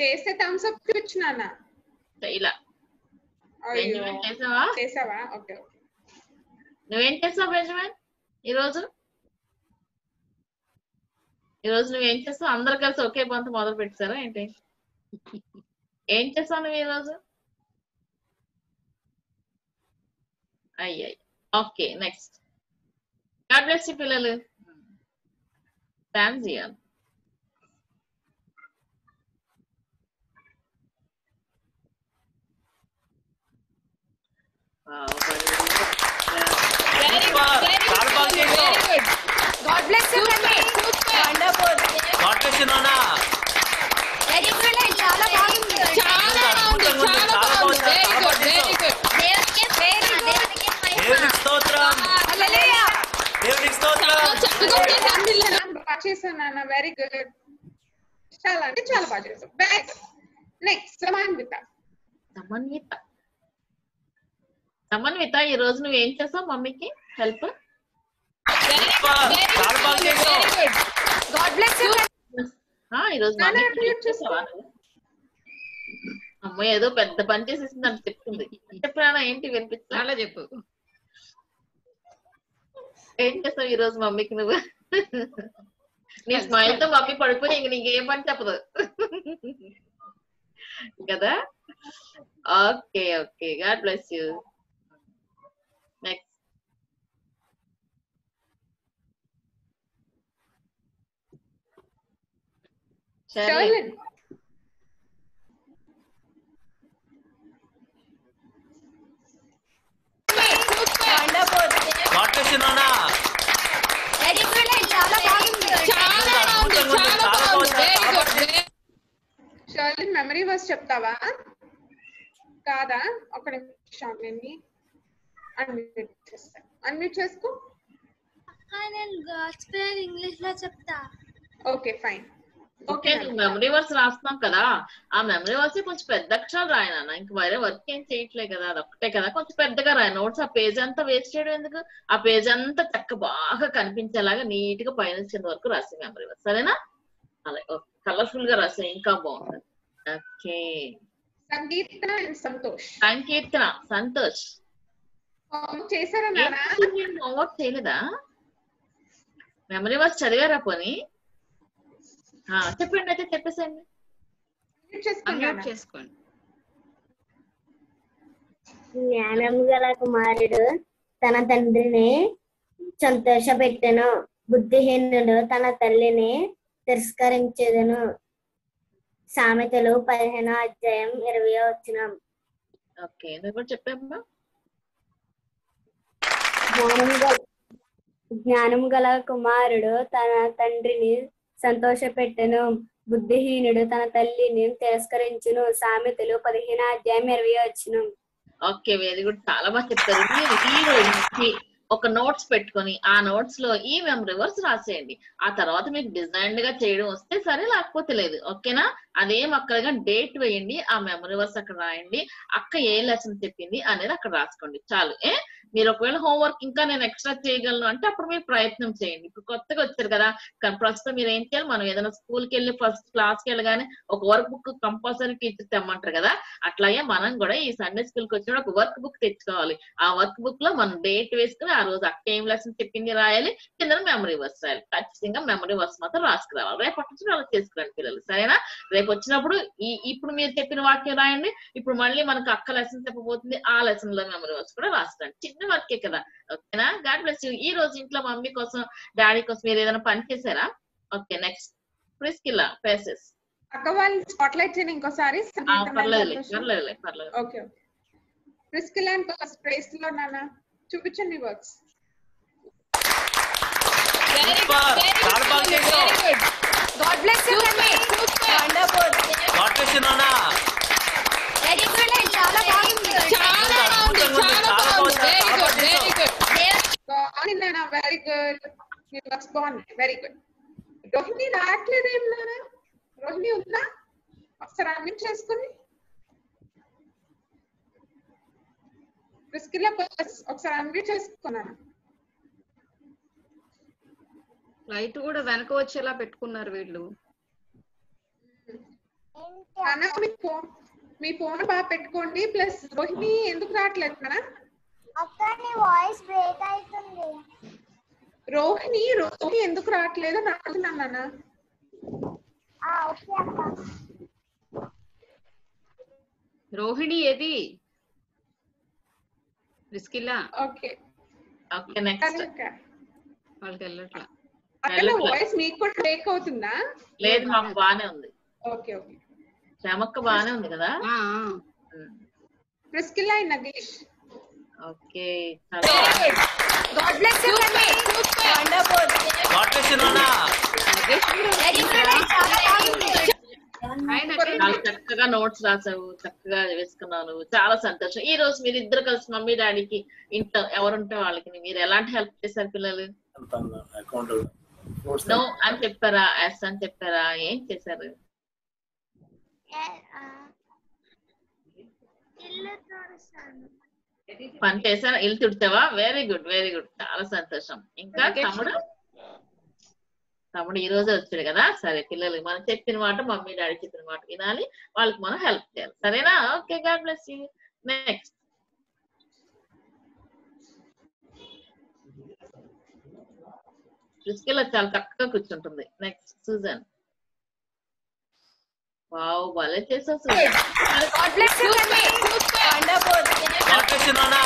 చేసే థమ్స్ అప్ చూస్తున్నానా సైలా బెంజమిన్ చేసావా ఓకే నువ్వు ఏం చేసావ్ బెంజమిన్ ఈ రోజు నువ్వు ఏం చేసావ్ అందరూ కలిసి ఓకే బంత మొదలు పెట్టారా ఏంటి ఏం చేసావ్ నువ్వు ఈ రోజు అయ్యో okay next God bless you పిల్లలు థాంక్స్ యు वेरी गुड चला अंटे चला बाजेसा बैक नेक्स्ट समन्विता समन्वित मम्मी की हेल्प अम्म एदो पे विपे मम्मी की नी स्मैल तो मम्मी पड़को नीके कदा okay okay God bless you next Charlotte. What question on na? Very good. Chala bagundi. Chala bagundi. Very good. Charlotte memory was cheptava. Kada okade Charlotte unmute chesta. Unmute chesko. Anand gospel English la chepta. Okay fine. Okay memory verse రాస్తాం కదా ఆ మెమరీ వర్స్ కొంచెం పెద్ద అక్షరాలు రాయనా ఇంక వేరే వర్క్ ఏం చేయట్లే కదా అదొక్కటే కదా కొంచెం పెద్దగా రాయి నోట్స్ ఆ పేజ్ అంతా వేస్ట్ చేయడం ఎందుకు ఆ పేజ్ అంతా చక్క బాగా కనిపించేలాగా నీట్ గా పైన చిన్న వరకు రాసి మెమరీ వర్స్ సరేనా అలా కలర్ఫుల్ గా రాసి ఇంకా బాగుంటుంది okay Sangeethana and Santosh Sangeethana Santosh home చేసారా నానా నేను హోంవర్క్ చేయలేదా మెమరీ వర్స్ చదివారా పోనీ हाँ तो फिर नेते तेरे पे सेंड अम्यूट चेस कौन न्यानमुगला कुमारी डो ताना तंद्रे ने संतोष बेट्टे नो बुद्धिहीन डो ताना तल्ले ने तरस्करिंचे डो सामेते लो पढ़ेना जयम इरविया उच्चनम ओके तो फिर चप्पे अम्मा न्यानमुगला कुमारी डो ताना तंद्रे ने संतोष पेट्टनु बुद्धिहीनुडु तन तल्लिनि तिरस्करिंचुनु सामेतलो 15వ అధ్యాయం 20వ వచనం ఓకే వెరీ గుడ్ చాలా బాగా చెప్పారు మీరు ఈ ఒక నోట్స్ పెట్టుకొని ఆ నోట్స్ లో ఈ మెమరీ వర్స్ రాసేయండి ఆ తర్వాత మీకు డిజైన్డ్ గా చేయడం వస్తే సరే లేకపోతే లేదు ఓకేనా అదేం అక్కడగా డేట్ వేయండి ఆ మెమరీ వర్స్ అక్కడ రాయండి అక్క ఏ లెసన్ చెప్పింది అనేది అక్కడ రాసుకోండి చాలు ఏ మీరు ఒకవేళ హోంవర్క్ ఇంకా నేను ఎక్స్ట్రా చేయగలను అంటే అప్పుడు మీరు ప్రయత్నం చేయండి ఇప్పుడు కొత్తగా వచ్చారు కదా ప్రస్తుతం మీరు ఏం చేయాలి మనం ఏదైనా స్కూల్కి వెళ్ళి ఫస్ట్ క్లాస్కి వెళ్ళగానే ఒక వర్క్ బుక్ కంపల్సరీ టీచర్ తెమ్మంటారు కదా అట్లాగే మనం కూడా ఈ సండే స్కూల్కి వచ్చినప్పుడు ఒక వర్క్ బుక్ తెచ్చుకోవాలి ఆ వర్క్ బుక్ లో మనం డేట్ వేసుకుని ఆ రోజు అక్క ఏం లెసన్ చెప్పింది రాయాలి కింద మెమరీ వర్స్ రాయాలి ఖచ్చితంగా మెమరీ వర్స్ మాత్రం రాసుకురావాలి రేపటి నుంచి అలా చేసుకురండి పిల్లలు సరేనా రేపు వచ్చినప్పుడు ఇప్పుడు మీరు చెప్పిన వాక్యం రాయండి ఇప్పుడు మళ్ళీ మనకు అక్క లెసన్ చెప్పబోతుంది ఆ లెసన్ లో మెమరీ వర్స్ కూడా రాసుకోండి వర్కే కదా ఓకేనా గాడ్ బ్లెస్ యు ఈ రోజు ఇంట్లో మమ్మీ కోసం డాడీ కోసం మీరు ఏదైనా పని చేశారా ఓకే నెక్స్ట్ ప్రిస్కిలా ఫేసెస్ అక్క వాళ్ళు స్పాట్లైట్ చేయండి ఇంకోసారి పర్లేదు ఓకే ప్రిస్కిలా అండ్ ప్రైస్ లో నానా చూపించండి వర్క్స్ వెరీ గుడ్ చాలా బాగా చేశారు God bless you mummy wonderful God bless you నానా వెరీ గుడ్ చాలా బాగుంది చాలా Nana, very good. You were born very good. Rohini ratle dem nana. Rohini unna. Sir, I'm cheskoni. Priskilla plus. Sir, I'm cheskona. Light kuda venaka vachela pettukunnaru veellu. Nana mi phone ba pettukondi plus Rohini enduku ratle nana. అక్కని వాయిస్ బ్రేక్ అవుతుంది రోహిణి ఎందుకు రాట్లేదు నాకున్నానా ఆ ఓకే అక్క రోహిణి ఏది రిస్కిలా ఓకే ఓకే నెక్స్ట్ వాళ్ళకెళ్ళట్లా అక్కడ వాయిస్ మీకు కూడా బ్రేక్ అవుతుందా లేదు నాకు బానే ఉంది ఓకే ఓకే శ్యామక్క బానే ఉంది కదా ఆ రిస్కిలా Nagesh Okay. God bless you, Nana. Wonderful. God bless you, Nana. Very good. Hi, Nana. చక్కగా నోట్స్ రాసావు చక్కగా చేసుకున్నాను చాలా సంతోషం ఈ రోజు మీరు ఇద్దరు కలిసి మమ్మీ డాడీకి ఇంత ఎవరుంటే వాళ్ళకి మీరు ఎలాంటి హెల్ప్ చేశారు పిల్లలు నో అని చెప్పారా ఎస్ అని చెప్పారా ఏం చేశారు పని చేశారా ఇల్లు తుడిచావా వెరీ గుడ్ చాలా సంతోషం ఇంకా తమ్ముడు ఈ రోజు వచ్చాడు కదా సరే పిల్లలు మనం చెప్పిన మాట మమ్మీ డాడీ చెప్పిన మాట వినాలి వాళ్ళకి మనం హెల్ప్ చేయాలి సరేనా okay God bless you next Priscilla చాలా చక్కగా కూర్చుంటుంది. Next Susan. వావ్ భలే చేసావు సూజన్. గాడ్ బ్లెస్ యు అండి. వండర్ఫుల్. ఆపరేషన్ అన్న.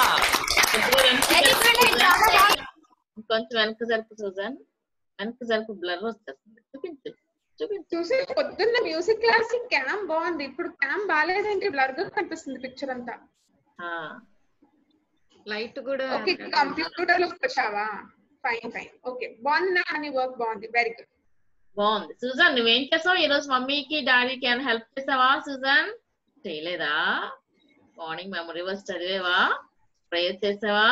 కొంచెం వెనక్కి జరుపు సూజన్. వెనక్కి జరుపు బ్లర్ వస్తుంది. చూపించు. చూసి పొద్దున్న మ్యూజిక్ క్లాస్ క్యామ్ బాగుంది, ఇప్పుడు క్యామ్ బాలేదంటే బ్లర్ గా కనిపిస్తుంది పిక్చర్ అంతా. లైట్ కూడా ఓకే. కంప్యూటర్ లో వచ్చావా? ఫైన్ ఫైన్ ఓకే బాగుంది. అని వర్క్ బాగుంది, వెరీ గుడ్ బాగుంది. సుజన్ నువ్వేం చేసావు ఈ రోజు? మమ్మీకి డాడీకి అని హెల్ప్ చేసావా సుజన్? చేయలేదా? మార్నింగ్ మెమరీ వర్స్ చదివేవా? ప్రేయర్ చేసావా?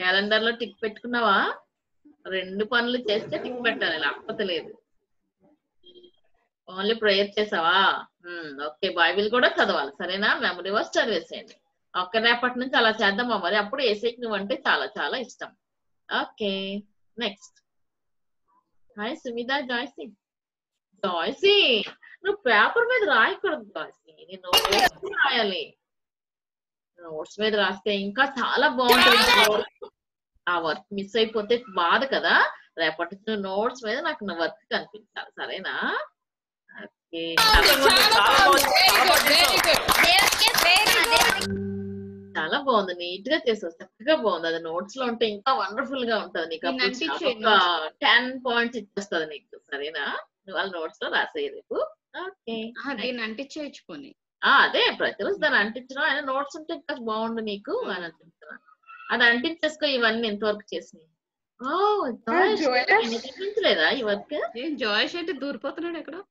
క్యాలెండర్ లో టిక్ పెట్టుకున్నావా? రెండు పనులు చేస్తే టిక్ పెట్టాలి, లేకపోతే లేదు. ఓన్లీ ప్రేయర్ చేసావా? ఓకే బైబిల్ కూడా చదవాలి సరేనా? మెమరీ వర్స్ చదివేసేయండి. ఒక్క రేపటి నుంచి అలా చేద్దామా మరి? అప్పుడు ఏసైకి నువ్వంటే చాలా చాలా ఇష్టం. Okay next. హాయ్ సుమిత. జాయ్సీ. జాయ్సీ నువ్వు పేపర్ మీద రాయకూడదు జాయ్సీ, నేను నోట్స్ మీద రాయాలి. నోట్స్ మీద రాస్తే ఇంకా చాలా బాగుంటుంది. ఆ వర్క్ మిస్ అయిపోతే బాధ కదా. రేపటి నుంచి నోట్స్ మీద నాకు వర్క్ కనిపించాలి సరేనా? చాలా బాగుంది, నీట్ గా చేసావు, చక్కగా బాగుంది. అది నోట్స్ లో ఉంటే ఇంకా వండర్ఫుల్ గా ఉంటది నీకు. 10 points ఇచ్చేస్తుంది నీకు సరేనా? నువ్వు వాళ్ళ నోట్స్ లో రాసేయి రేపు. ఓకే దీన్ని అంటించేయించుకొని అదే ప్రతిరోజు దాన్ని అంటించడం. ఆయన నోట్స్ ఉంటే ఇంకా బాగుండు నీకు అని అంటున్నాను. అది అంటించేసుకో ఇవన్నీ ఎంతవరకు చేసినాయి. లేదా ఈ వర్క్ జాయిష్ అంటే దూరిపోతున్నాడు ఎక్కడో.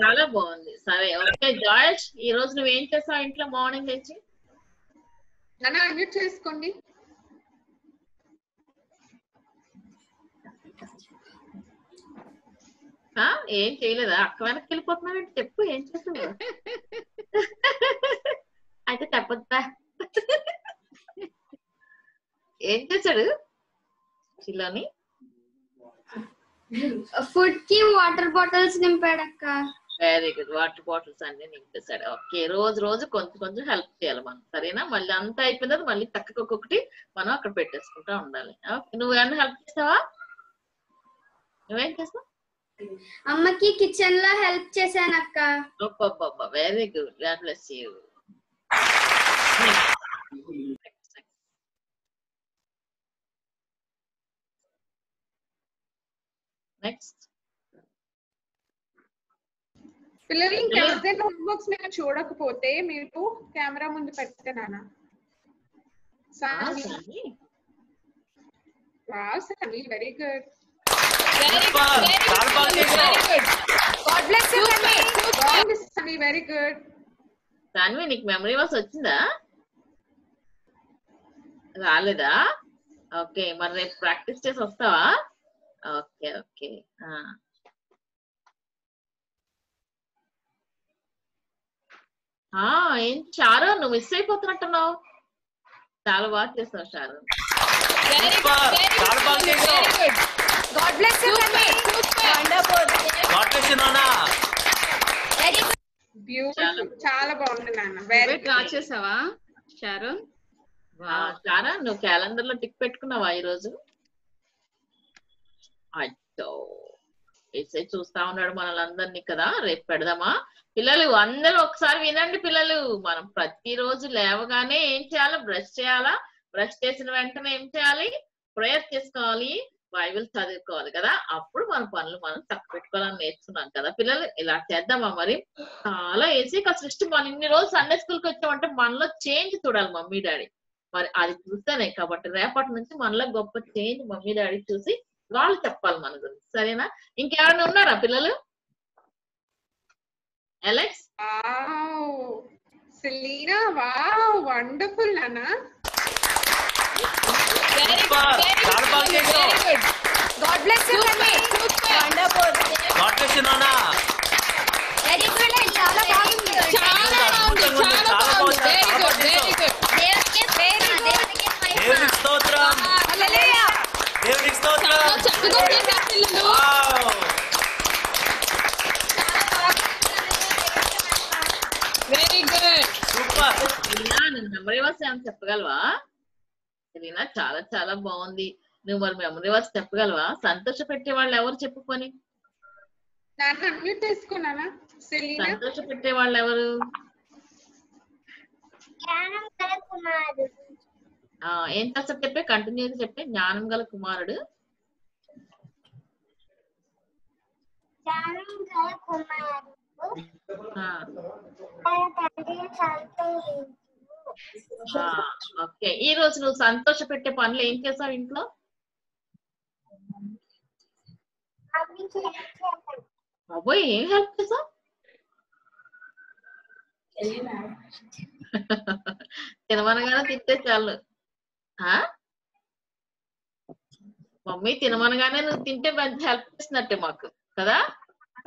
చాలా బాగుంది. సరే ఓకే జార్జ్ ఈ రోజు నువ్వేం చేసావు ఇంట్లో మార్నింగ్ లేచి? చేసుకోండి ఏం చేయలేదా? అక్క వెనక్కి వెళ్ళిపోతున్నావు అంటే చెప్పు ఏం చేసావు అయితే తప్పదా? ఏం చేశాడు చిల్లోని? ఫుడ్ కి వాటర్ బాటిల్స్ నింపాడు అక్క. వెరీ గుడ్, వాటర్ బాటిల్స్ అన్ని నింపేశాడు. ఓకే రోజు రోజు కొంచెం కొంచెం హెల్ప్ చేయాలి మనం సరేనా? మళ్ళీ అంతా అయిపోయిన తర్వాత మళ్ళీ చక్కగా ఒక్కొక్కటి మనం అక్కడ పెట్టేసుకుంటా ఉండాలి. నువ్వేమన్నా హెల్ప్ చేస్తావా? నువ్వేం చేస్తావు? అమ్మకి కిచెన్ లో హెల్ప్ చేశాను అక్క. అబ్బా very good, God bless you. Next పిల్లలు ఇంకా ఏదైనా హోంవర్క్స్ నేను చూడకపోతే మీరు కెమెరా ముందు పెట్టానా? Wow sorry very good. God bless you sorry very good. Saanvi నీకు మెమరీ వర్స్ వచ్చిందా? రాలేదా? ఓకే మరి రేపు ప్రాక్టీస్ చేసి వస్తావా? ఓకే ఓకే ఏం చారు నువ్వు మిస్ అయిపోతున్నట్టున్నావు. చాలా బాగా చేస్తావు చారు. చాలా బాగుంది నాన్న, వెరీ గుడ్ చేసావా చారు. చారా నువ్వు క్యాలెండర్ లో టిక్ పెట్టుకున్నావా ఈ రోజు? అయ్యో ఏసై చూస్తా ఉన్నాడు మనల్ అందరినీ కదా. రేపు పెడదామా? పిల్లలు అందరూ ఒకసారి వినండి. పిల్లలు మనం ప్రతిరోజు లేవగానే ఏం చేయాలి? బ్రష్ చేయాలా? బ్రష్ చేసిన వెంటనే ఏం చేయాలి? ప్రేయర్ చేసుకోవాలి, బైబిల్ చదువుకోవాలి కదా. అప్పుడు మన పనులు మనం చక్క పెట్టుకోవాలని నేర్చుకున్నాం కదా పిల్లలు. ఇలా చేద్దామా మరి? చాలా ఏసీ సృష్టి. మనం ఇన్ని రోజు సండే స్కూల్కి వచ్చామంటే మనలో చేంజ్ చూడాలి మమ్మీ డాడీ. మరి అది చూస్తేనే కాబట్టి రేపటి నుంచి మనలో గొప్ప చేంజ్ మమ్మీ డాడీ చూసి వాళ్ళు చెప్పాలి మన గురించి సరేనా? ఇంకెవరైనా ఉన్నారా పిల్లలు? ఎలెక్స్ సెలీనా వావ్ వండర్ఫుల్ నానా. God bless you. చెప్పగలవా రీనా? చాలా చాలా బాగుంది. నువ్వు మరి మెమరీ వర్స్ చెప్పగలవా? సంతోష పెట్టే వాళ్ళు ఎవరు చెప్పుకొని? సంతోష పెట్టే వాళ్ళు ఎవరు? ఏం కాసేపు చెప్పే, కంటిన్యూ చెప్పే. జ్ఞానం గల కుమారుడు, ఓకే. ఈ రోజు నువ్వు సంతోష పెట్టే పనులు ఏం చేసావు ఇంట్లో? అబ్బాయి ఏం హెల్ప్ చేసావు? తినమనగానే తింటే చాలు. మమ్మీ తినమనగానే నువ్వు తింటే హెల్ప్ చేసినట్టే మాకు కదా.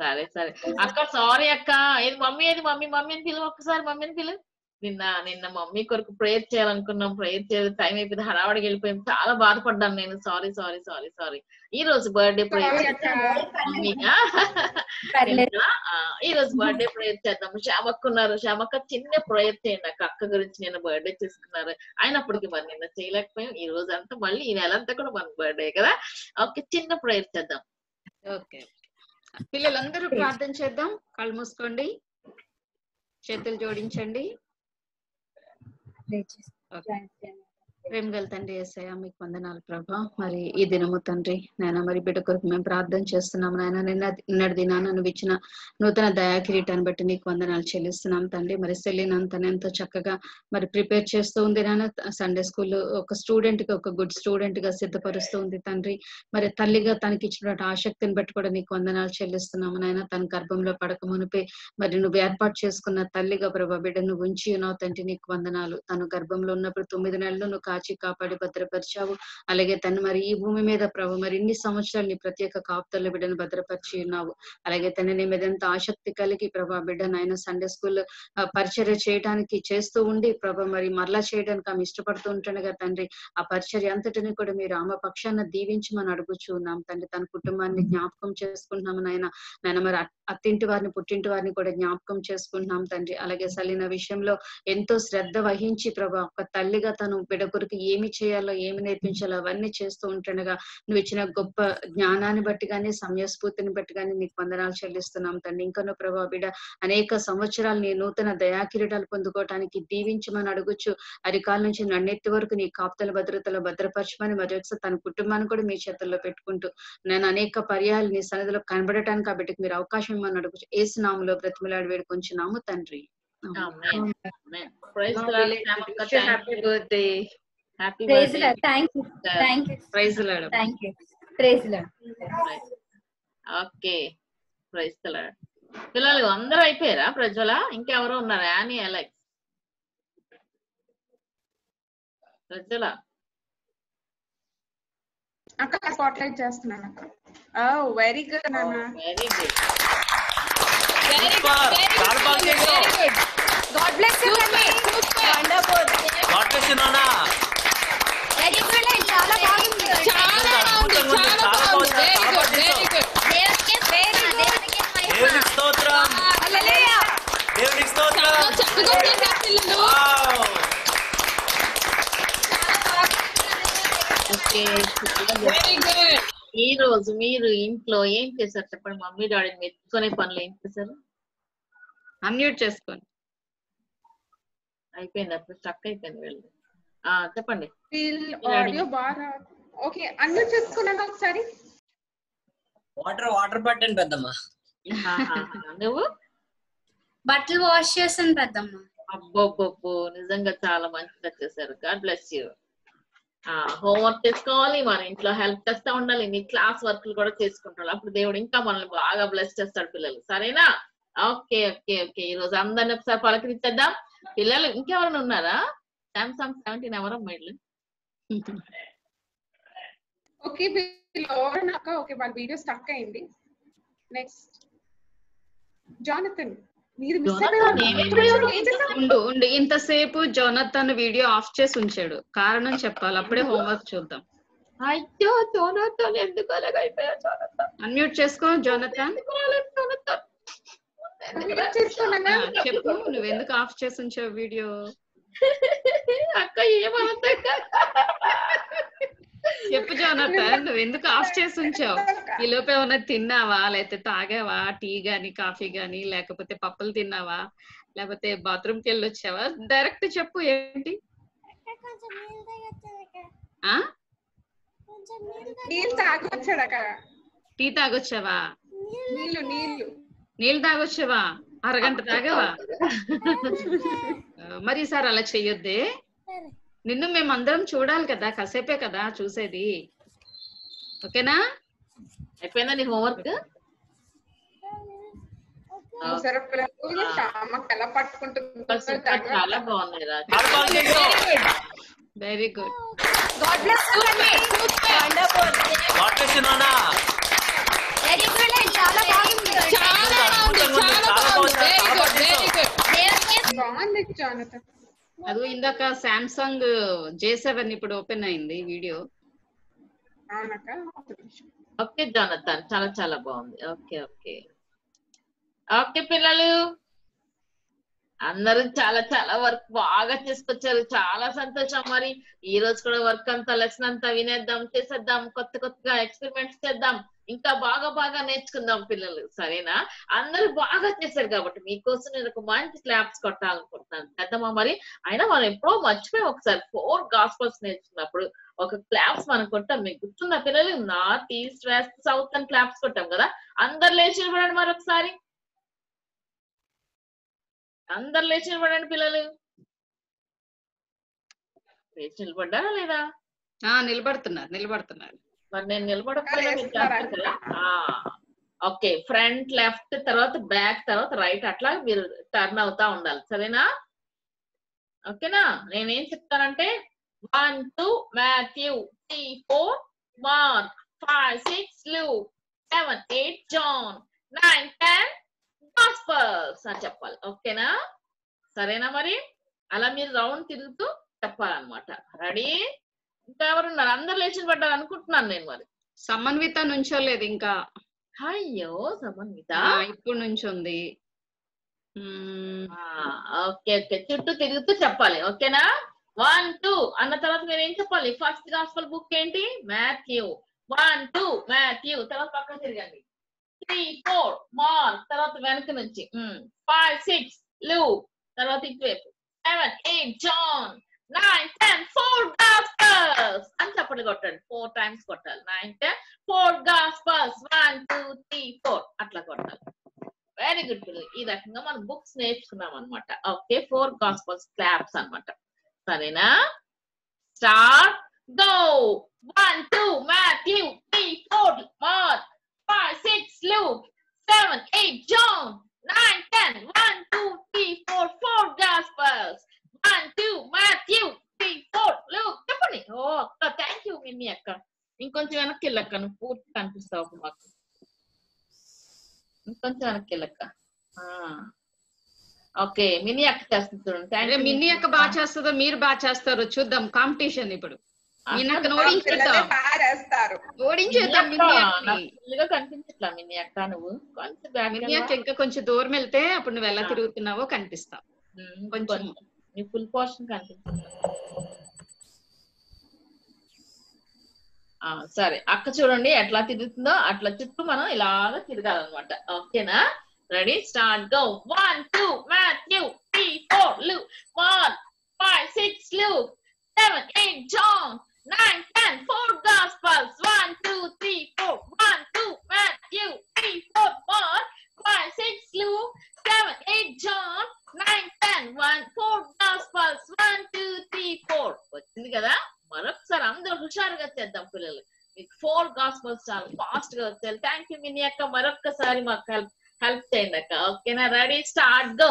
సరే సరే అక్క, సారీ అక్క. ఏది మమ్మీ? ఏది మమ్మీ? మమ్మీని పిలువు ఒక్కసారి, మమ్మీని పిలువు. నిన్న మమ్మీ కొరకు ప్రేయర్ చేయాలనుకున్నాం, ప్రేయర్ చేయాలి, టైం అయిపోయింది, హడావడికి వెళ్ళిపోయాం, చాలా బాధపడ్డాను నేను. సారీ సారీ సారీ సారీ ఈ రోజు బర్త్డే ప్రేయర్ చేద్దాం. ఈ రోజు బర్త్డే ప్రేయర్ చేద్దాం. శ్యామక్కున్నారు. శ్యామక్క చిన్న ప్రేయర్ చేయండి అక్క, అక్క గురించి నేను బర్త్డే చేసుకున్నారు. అయినప్పటికీ మరి నిన్న చేయలేకపోయాం. ఈ రోజు అంతా మళ్ళీ ఈ నెలంతా కూడా మన బర్త్డే కదా. ఓకే, చిన్న ప్రేయర్ చేద్దాం. ఓకే పిల్లలందరూ ప్రార్థన చేద్దాం. కళ్ళు మూసుకోండి, చేతులు జోడించండి. ప్రేమ గల తండ్రి యేసయ్య, మీకు వందనాలు ప్రభా. మరి ఈ దినము తండ్రి నాయన, మరి బిడ్డ కొరకు మేము ప్రార్థన చేస్తున్నాము నాయన. నిన్నటి దినాన్ని నువ్వు ఇచ్చిన నూతన దయా కిరీటాన్ని బట్టి నీకు వందనాలు చెల్లిస్తున్నాం తండ్రి. మరి సెలీనంత ఎంతో చక్కగా మరి ప్రిపేర్ చేస్తూ ఉంది నాయన. సండే స్కూల్ ఒక స్టూడెంట్ కి, ఒక గుడ్ స్టూడెంట్ గా సిద్ధపరుస్తూ ఉంది తండ్రి. మరి తల్లిగా తనకి ఇచ్చినటువంటి ఆసక్తిని బట్టి కూడా నీకు వందనాలు చెల్లిస్తున్నాము నాయన. తన గర్భంలో పడక మునిపే మరి నువ్వు ఏర్పాటు చేసుకున్న తల్లిగా ప్రభా బిడ్డను ఉంచి ఉన్నావు తండ్రి, నీకు వందనాలు. తను గర్భంలో ఉన్నప్పుడు 9 నెలలు నువ్వు కాచి కాపాడి భద్రపరిచావు. అలాగే తను మరి ఈ భూమి మీద ప్రభు మరి ఇన్ని సంవత్సరాలు నీ ప్రత్యేక కాపుతల్లో బిడ్డను భద్రపరిచి ఉన్నావు. అలాగే తను నీ మీద ఎంత ఆసక్తి కలిగి ప్రభా బిడ్డ నాయన సండే స్కూల్ పరిచర్య చేయడానికి చేస్తూ ఉండి ప్రభా మరి మరలా చేయడానికి ఆమె ఇష్టపడుతూ ఉంటుండగా తండ్రి, ఆ పరిచర్య అంతటిని కూడా మీరు ఆమె పక్షాన దీవించి మనం అడుగుచూ ఉన్నాం తండ్రి. తన కుటుంబాన్ని జ్ఞాపకం చేసుకుంటున్నాము నాయన. నాయన మరి అత్తింటి వారిని, పుట్టింటి వారిని కూడా జ్ఞాపకం చేసుకుంటున్నాం తండ్రి. అలాగే సలీన విషయంలో ఎంతో శ్రద్ధ వహించి ప్రభా ఒక తల్లిగా తను బిడ్డ ఏమి చేయాలో, ఏమి నేర్పించాలో అవన్నీ చేస్తూ ఉంటుండగా నువ్వు ఇచ్చిన గొప్ప జ్ఞానాన్ని బట్టి గానీ, సమయస్ఫూర్తిని బట్టి గానీ నీకు వందనాలు చెల్లిస్తున్నాం తండ్రి. ఇంకనూ ప్రభా బిడ్డ అనేక సంవత్సరాలు నీ నూతన దయా కిరీటాలు పొందుకోవటానికి దీవించమని అడుగుచు, అరికాల నుంచి నన్నెత్తి వరకు నీ కాపుతల భద్రతలో భద్రపరచమని మరి ఒకసారి తన కుటుంబాన్ని కూడా మీ చేతుల్లో పెట్టుకుంటూ నేను అనేక పర్యాలు నీ సన్నిధిలో కనబడటానికి ఆ బిడ్డకు మీరు అవకాశం ఇవ్వమని అడుగుచు యేసు నామములో బ్రతిమలాడి వేడుకొంచున్నాము తండ్రి. Happy birthday. Thank you. Thank you. Praise the Lord. Thank you. Praise the Lord. Okay. Praise the Lord. పిల్లలు అందరూ అయిపోయారా? ప్రజ్వల ఇంకెవరో ఉన్నారా? యానీ, అలెక్స్, ప్రజ్వల అక్క స్పాట్ లైట్ చేస్తున్నాను అక్క. వెరీ గుడ్ నాన్న, very good, very good. God bless you. Wonderful. God bless you నాన్న. Very good. చాలా బాగుంది, చాలా బాగుంది, చాలా బాగుంది. Very good, very good. దేవునికి ప్రేరణ, దేవునికి మహిమ. దేవునికి స్తోత్రం. హల్లెలూయా. దేవునికి స్తోత్రం. చప్పట్లు కొట్టండి. వావ్. Okay, very good. ఈ రోజు మీరు ఇంట్లో ఏం చేశారు చెప్పండి? మమ్మీ డాడీని మెచ్చుకునే పనులు ఏం చేశారు? అన్మ్యూట్ చేసుకోండి. అయిపోయింది, అప్పుడు స్టక్ అయిపోయింది. వెళ్ళి చెప్పండి. నువ్వు బట్టలు వాష్ చేసాను పెద్దమ్మా. అబ్బో, నిజంగా చాలా మంచిగా చేశారు. God bless you. హోంవర్క్ చేసుకోవాలి, మన ఇంట్లో హెల్ప్ చేస్తా ఉండాలి, మీ క్లాస్ వర్క్లు కూడా చేసుకుంటారు. అప్పుడు దేవుడు ఇంకా మనల్ని బాగా బ్లెస్ చేస్తాడు పిల్లలు. సరేనా? Okay okay okay. ఈ రోజు అందరిని ఒకసారి పలకరించేద్దాం. పిల్లలు ఇంకెవరైనా ఉన్నారా? Samsung 17 ఎవరో మేడలు. Okay Till over and over. Okay, one video stuck aindi. Next, Jonathan. మీరు మిస్ అయిపోయారు. ఉండు ఇంతసేపు జోనాథన్ వీడియో ఆఫ్ చేసి ఉంచాడు. కారణం చెప్పాలి, అప్పుడే హోంవర్క్ చూద్దాం. అయ్యో జోనాథన్ ఎందుకు అలా అయిపోయావు? జోనాథన్ అన్మ్యూట్ చేసుకో. జోనాథన్ అన్మ్యూట్ చేసుకున్నానా? చెప్పు, నువ్వు ఎందుకు ఆఫ్ చేసి ఉంచావు వీడియో? అక్క ఏమవుతా చెప్పు జోనాథన్, నువ్వు ఎందుకు ఆఫ్ చేసి ఉంచావు? ఈ లోపే ఏమన్నా తిన్నావా, లేకపోతే తాగావా టీ గాని కాఫీ గాని, లేకపోతే పప్పులు తిన్నావా, లేకపోతే బాత్రూమ్ కి వెళ్ళి వచ్చావా? డైరెక్ట్ చెప్పు ఏంటి. టీ తాగొచ్చావా? నీళ్ళు తాగొచ్చావా? అరగంట తాగావా? మరి ఈసారి అలా చెయ్యొద్దే. నిన్ను మేమందరం చూడాలి కదా, కాసేపే కదా చూసేది. ఓకేనా? అయిపోయిందా నీ హోంవర్క్? చాలా బాగుంది. Very good. బాగుంది జానత. అది ఇందాక సామ్సంగ్ J7 ఇప్పుడు ఓపెన్ అయింది వీడియో. ఓకే జోనాథన్, చాలా చాలా బాగుంది. ఓకే ఓకే ఓకే పిల్లలు అందరూ చాలా చాలా వర్క్ బాగా చేసుకొచ్చారు. చాలా సంతోషం. మరి ఈ రోజు కూడా వర్క్ అంతా, లెసన్ అంతా వినేద్దాం, చేసేద్దాం, కొత్త కొత్తగా ఎక్స్పెరిమెంట్స్ చేద్దాం, ఇంకా బాగా బాగా నేర్చుకుందాం పిల్లలు. సరేనా? అందరూ బాగా చేశారు కాబట్టి మీకోసం నేను ఒక మంచి క్లాప్స్ కొట్టాలనుకుంటున్నాను. కదమ్మా? మరి అయినా మనం ఎప్పుడో మర్చిపోయాం, ఒకసారి 4 గాస్పల్స్ నేర్చుకున్నప్పుడు ఒక క్లాప్స్ మనం కొట్టాం. మీకు గుర్తుందా పిల్లలు? నార్త్, ఈస్ట్, వెస్ట్, సౌత్ అని క్లాప్స్ కొట్టాం కదా. అందరు లేచి నిలబడండి మరొకసారి. అందరు లేచి నిలబడండి పిల్లలు. లేచి నిలబడ్డారా లేదా? నిలబడుతున్నారు నిలబడుతున్నారు. మరి నేను నిలబడకపోయినా ఓకే. ఫ్రంట్, లెఫ్ట్, తర్వాత బ్యాక్, తర్వాత రైట్, అట్లా మీరు టర్న్ అవుతా ఉండాలి. సరేనా? ఓకేనా? నేనేం చెప్తానంటే 1, 2 మాథ్యూ, 3, 4 మార్క్, 5, 6 లూ, 7, 8 జాన్, 9, 10 గాస్పల్స్ అని చెప్పాలి. ఓకేనా? సరేనా? మరి అలా మీరు రౌండ్ తిరుగుతూ చెప్పాలన్నమాట. రెడీ? ఇంకా ఎవరున్నారు? అందరు లేచి పడ్డారు అనుకుంటున్నాను నేను. మరి సమన్విత నుంచోలేదు ఇంకా. అయ్యో సమన్విత ఇప్పుడు నుంచుంది. ఓకే ఓకే, చుట్టూ తిరుగుతూ చెప్పాలి. ఓకేనా? 1, 2 అన్న తర్వాత మీరు ఏం చెప్పాలి? ఫస్ట్ గాస్పల్ బుక్ ఏంటి? మాథ్యూ. 1, 2 మాథ్యూ, తర్వాత పక్కన తిరగండి. 3, 4 మార్క్, తర్వాత వెనక నుంచి 5, 6 లూ, తర్వాత ఇటువైపు 7, 8 జాన్, 9, 10 4 gospels అని చెప్పండి. కొట్టండి 4 టైమ్స్ కొట్టాలి. 9, 10 4 gospels, 1, 2, 3, 4 అట్లా కొట్టాలి. వెరీ గుడ్ పిల్లలు. ఈ రకంగా మనం బుక్స్ నేర్చుకున్నాం అనమాట. ఓకే, 4 gospels క్లాప్స్ అనమాట. సరేనా? Start, go. 1, 2 Matthew, 3, 4 Mark, 5, 6 Luke, 7, 8 John, 9, 10 1, 2, 3, 4 gospels, 1, 2 Matthew, 3, 4 Luke. చెప్పండి. ఓ అక్క, థ్యాంక్ యూ మిన్నీ అక్క. ఇంకొంచెం వెనక్కి వెళ్ళక్క, నువ్వు పూర్తి కనిపిస్తావు మాకు. ఇంకొంచెం వెనక్కి వెళ్ళక్క. ఓకే, మిన్నీ అక్క చేస్తుంది చూడండి. Thank you. మిన్నీ అక్క బాగా చేస్తుందో మీరు బాగా చేస్తారో చూద్దాం. కాంపిటీషన్ ఇప్పుడు. కనిపించట్లా మిన్నీ అక్క? నువ్వు ఇంకా కొంచెం దూరం వెళ్తే అప్పుడు నువ్వు ఎలా తిరుగుతున్నావో కనిపిస్తావు. కొంచెం ఫుల్ పోర్షన్ కనిపిస్తుంది. సరే అక్క చూడండి ఎట్లా తిరుగుతుందో. అట్లా చుట్టూ మనం ఇలాగా తిరగాలన్నమాట. ఓకేనా? Ready? Start, go. 1, 2 Matthew, 3, 4 Luke, 1, 5, 6 Luke, 7, 8 John, 9, 10 4 gospels, 1, 2, 3, 4 1, 2 Matthew, 3, 4 Mark, 5, 6 Luke, 7, 8 John, 9, 10 1, 4 gospels, 1, 2, 3, 4 వచ్చింది కదా. మరొకసారి అందరూ హుషారుగా చేద్దాం పిల్లలు. మీకు 4 gospels చాలా ఫాస్ట్ గా వచ్చారు. థ్యాంక్ యూ మినీ అక్క. మరొకసారి మాకు హెల్ప్ చేయండి అక్క. ఓకేనా? Ready? Start, go.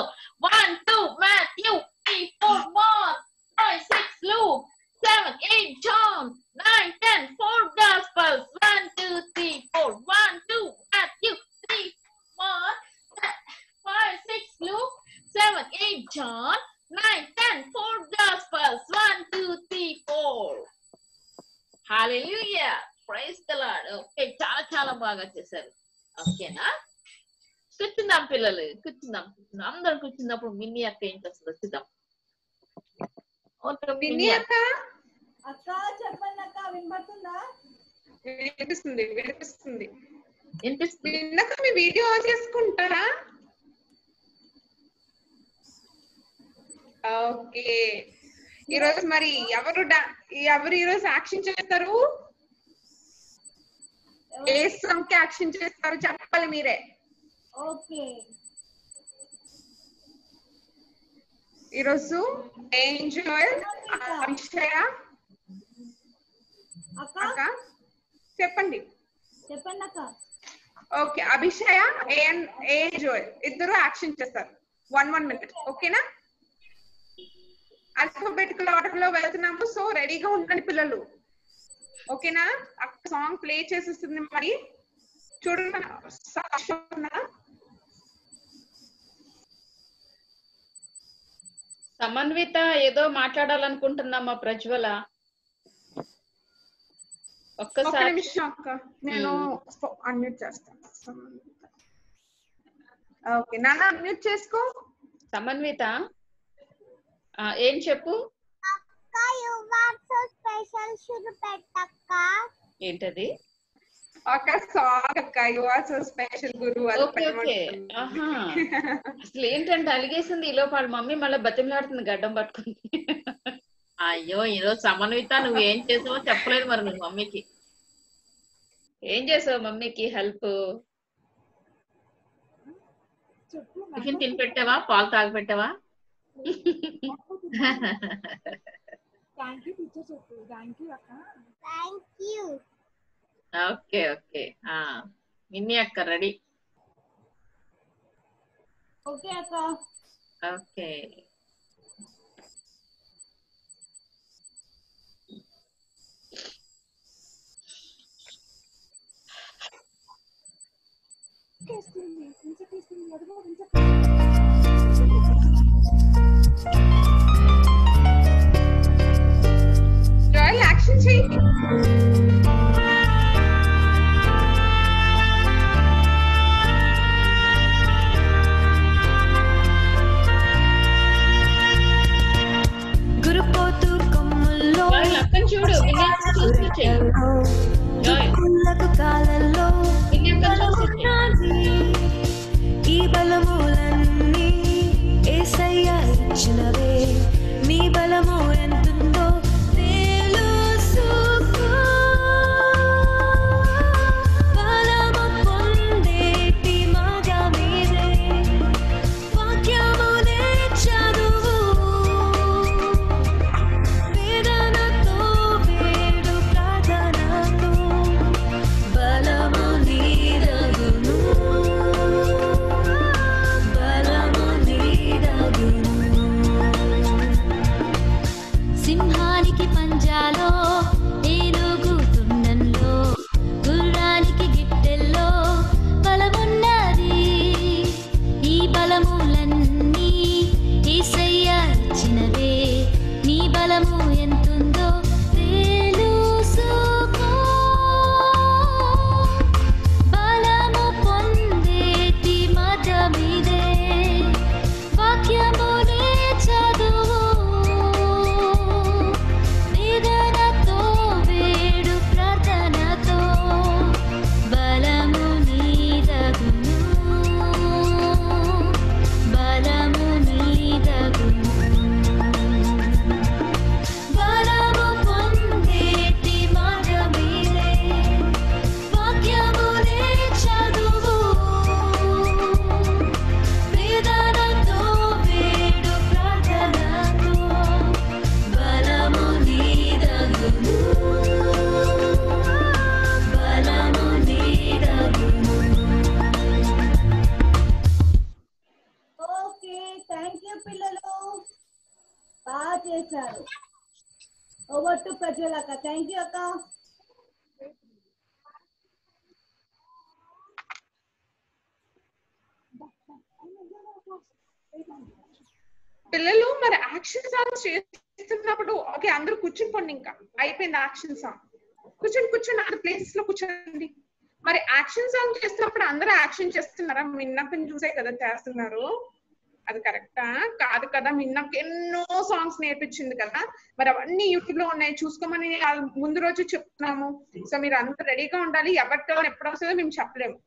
1, 2 Matthew, 3, 4 Mark, 5, 6 Luke, 7, 8 John, 9, 10 4 gospels, 1, 2 బాగా చేశారు. ఓకేనా? కూర్చుందాం పిల్లలు, కూర్చుందాం. అందరు కూర్చున్నప్పుడు మిన్ని అక్క ఏం చేస్తుంది చూద్దాం. ఓకే మిన్ని అక్క, అక్క చెప్పండి అక్క, వినబడుతుందా? వినిపిస్తుంది వినిపిస్తుంది వినిపిస్తుంది. అక్క మీ వీడియో ఆన్ చేసుకుంటారా? ఓకే. ఈ రోజు మరి ఎవరు ఈ రోజు యాక్షన్ చేస్తారు? ఏ సంఖ్య యాక్షన్ చేస్తారు చెప్పాలి మీరే. ఓకే, ఈ రోజు ఏంజల్ అక్షయ అక్క చెప్పండి చెప్పండి అక్క. ఓకే అభిషయ ఏంజల్ ఇద్దరు యాక్షన్ చేస్తారు. 1 మినిట్ ఓకేనా? అల్ఫాబెటికల్ ఆర్డర్ లో వెళ్తున్నాము, సో రెడీగా ఉండండి పిల్లలు. ఓకేనా? అక్క సాంగ్ ప్లే చేసేస్తుంది మరి చూడండి. సమన్విత ఏదో మాట్లాడాలనుకుంటున్నామా ప్రజ్వల? ఒక్కసారి నిమిషం అక్క, నేను అన్మ్యూట్ చేస్తాను. ఓకే నాన్న అన్మ్యూట్ చేసుకో. సమన్విత ఏం చెప్పు? అక్క you what so special should పెట్టక్క. ఏంటది? అక్క సాంగ్ అక్క యు వాట్ సో స్పెషల్ గురు అలా. Okay okay. ఆహా అసలు ఏంటంటే అలిగేసింది ఈలో పాడు. మమ్మీ మళ్ళీ బతిమలాడుతుంది గడ్డం పట్టుకుని. అయ్యో ఈరోజు సమన్విత నువ్వు ఏం చేసావో చెప్పలేదు మరి. నువ్వు మమ్మీకి ఏం చేసావు? మమ్మీకి హెల్ప్ టిఫిన్ తిని పెట్టావా? పాలు తాగి పెట్టావా? Okay okay. మిన్ని అక్క రెడీ. ఓకే అక్క. Okay Joel, action check. పిల్లలు మరి యాక్షన్ సాంగ్స్ చేస్తున్నప్పుడు ఓకే అందరూ కూర్చుని పండి. ఇంకా అయిపోయింది యాక్షన్ సాంగ్. కూర్చొని అందరు ప్లేసెస్ లో కూర్చోండి. మరి యాక్షన్ సాంగ్ చేస్తున్నప్పుడు అందరూ యాక్షన్ చేస్తున్నారా? మిన్నపని చూసే కదా చేస్తున్నారు, అది కరెక్టా కాదు కదా? మిన్నకు ఎన్నో సాంగ్స్ నేర్పించింది కదా, మరి అవన్నీ యూట్యూబ్ లో ఉన్నాయి, చూసుకోమని ముందు రోజు చెప్తున్నాము. సో మీరు అందరూ రెడీగా ఉండాలి, ఎవరితో ఎప్పుడు వస్తుందో మేము చెప్పలేము.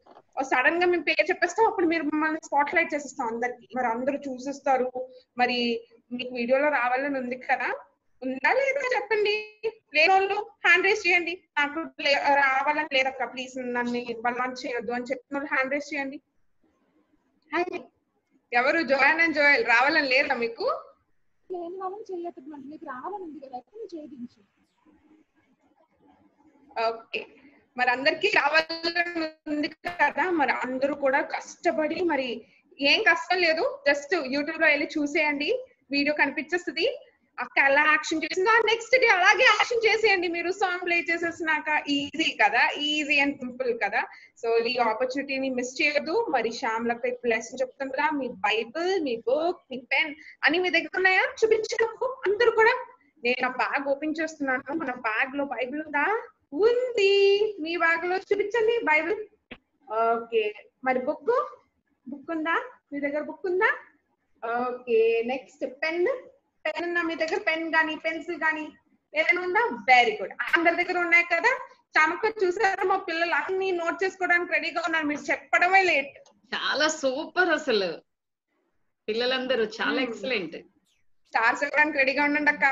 సడన్ గా మేము పేరు చెప్పేస్తాం, అప్పుడు మీరు మమ్మల్ని స్పాట్ లైట్ చేసేస్తాం అందరికి, మరి అందరూ చూసేస్తారు. మరి మీకు వీడియోలో రావాలని ఉంది కదా, ఉందా లేదా చెప్పండి. లేని హ్యాండ్ రేస్ చేయండి, నాకు రావాలని లేదక్క ప్లీజ్ నన్ను బలవంతం చేయొద్దు అని చెప్పిన వాళ్ళు హ్యాండ్ రేస్ చేయండి. ఎవరు? జోయాన్ అండ్ జోయల్, రావాలని లేదా మీకు? ఓకే, మరి అందరికి రావాలని ఉంది కదా, మరి అందరూ కూడా కష్టపడి, మరి ఏం కష్టం లేదు, జస్ట్ యూట్యూబ్ లో వెళ్ళి చూసేయండి, వీడియో కనిపించేస్తుంది. అక్కడ ఎలా యాక్షన్ చేసిందో నెక్స్ట్ డే అలాగే యాక్షన్ చేసేయండి. మీరు సాంగ్ ప్లే చేసేసినాక ఈజీ కదా, ఈజీ అండ్ సింపుల్ కదా. సో ఈ ఆపర్చునిటీని మిస్ చేయొద్దు. మరి శ్యామలకు ఇప్పుడు లెసన్ చెప్తుందిగా, మీ బైబుల్, మీ బుక్, మీ పెన్ అని మీ దగ్గర ఉన్నాయా? చూపించకు అందరు కూడా. నేను ఆ బ్యాగ్ ఓపెన్ చేస్తున్నాను, మన బ్యాగ్ లో బైబుల్ ఉందా? ఉంది. మీ బ్యాగ్ లో చూపించండి బైబుల్. ఓకే, మరి బుక్, బుక్ ఉందా? మీ దగ్గర బుక్ ఉందా? ఓకే, నెక్స్ట్ పెన్, పెన్ ఉన్నా మీ దగ్గర? పెన్ గానీ పెన్సిల్ గానీ ఏదైనా ఉందా? వెరీ గుడ్, అందరి దగ్గర ఉన్నాయి కదా. చామక్క చూసారు, మా పిల్లలు అన్ని నోట్ చేసుకోవడానికి రెడీగా ఉన్నారు, మీరు చెప్పడమే లేట్. చాలా సూపర్, అసలు పిల్లలందరూ చాలా ఎక్సలెంట్. స్టార్స్ ఇవ్వడానికి రెడీగా ఉండండి అక్క,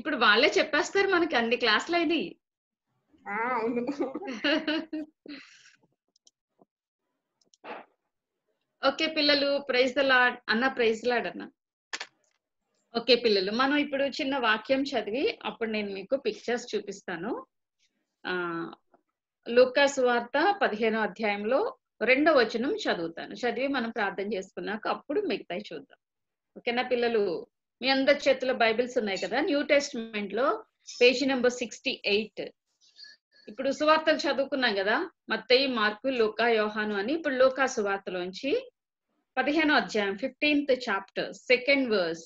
ఇప్పుడు వాళ్ళే చెప్పేస్తారు మనకి అన్ని క్లాసులు. ఇది అవును. ఓకే పిల్లలు, ప్రైజ్ ద లార్డ్ అన్న, ప్రైజ్ ద లార్డ్ అన్న. ఓకే పిల్లలు, మనం ఇప్పుడు చిన్న వాక్యం చదివి అప్పుడు నేను మీకు పిక్చర్స్ చూపిస్తాను. లూకా సువార్త 15వ అధ్యాయంలో 2వ వచనం చదువుతాను, చదివి మనం ప్రార్థన చేసుకున్నాక అప్పుడు మిగతాయి చూద్దాం. ఓకేనా పిల్లలు? మీ అందరి చేతిలో బైబిల్స్ ఉన్నాయి కదా, న్యూ టెస్ట్మెంట్ లో పేజీ నెంబర్ 68. ఇప్పుడు సువార్తలు చదువుకున్నాం కదా, మత్తయి, మార్కు, లూకా, యోహాను అని. ఇప్పుడు లూకా సువార్తలోంచి 15వ అధ్యాయం 15th chapter 2nd verse.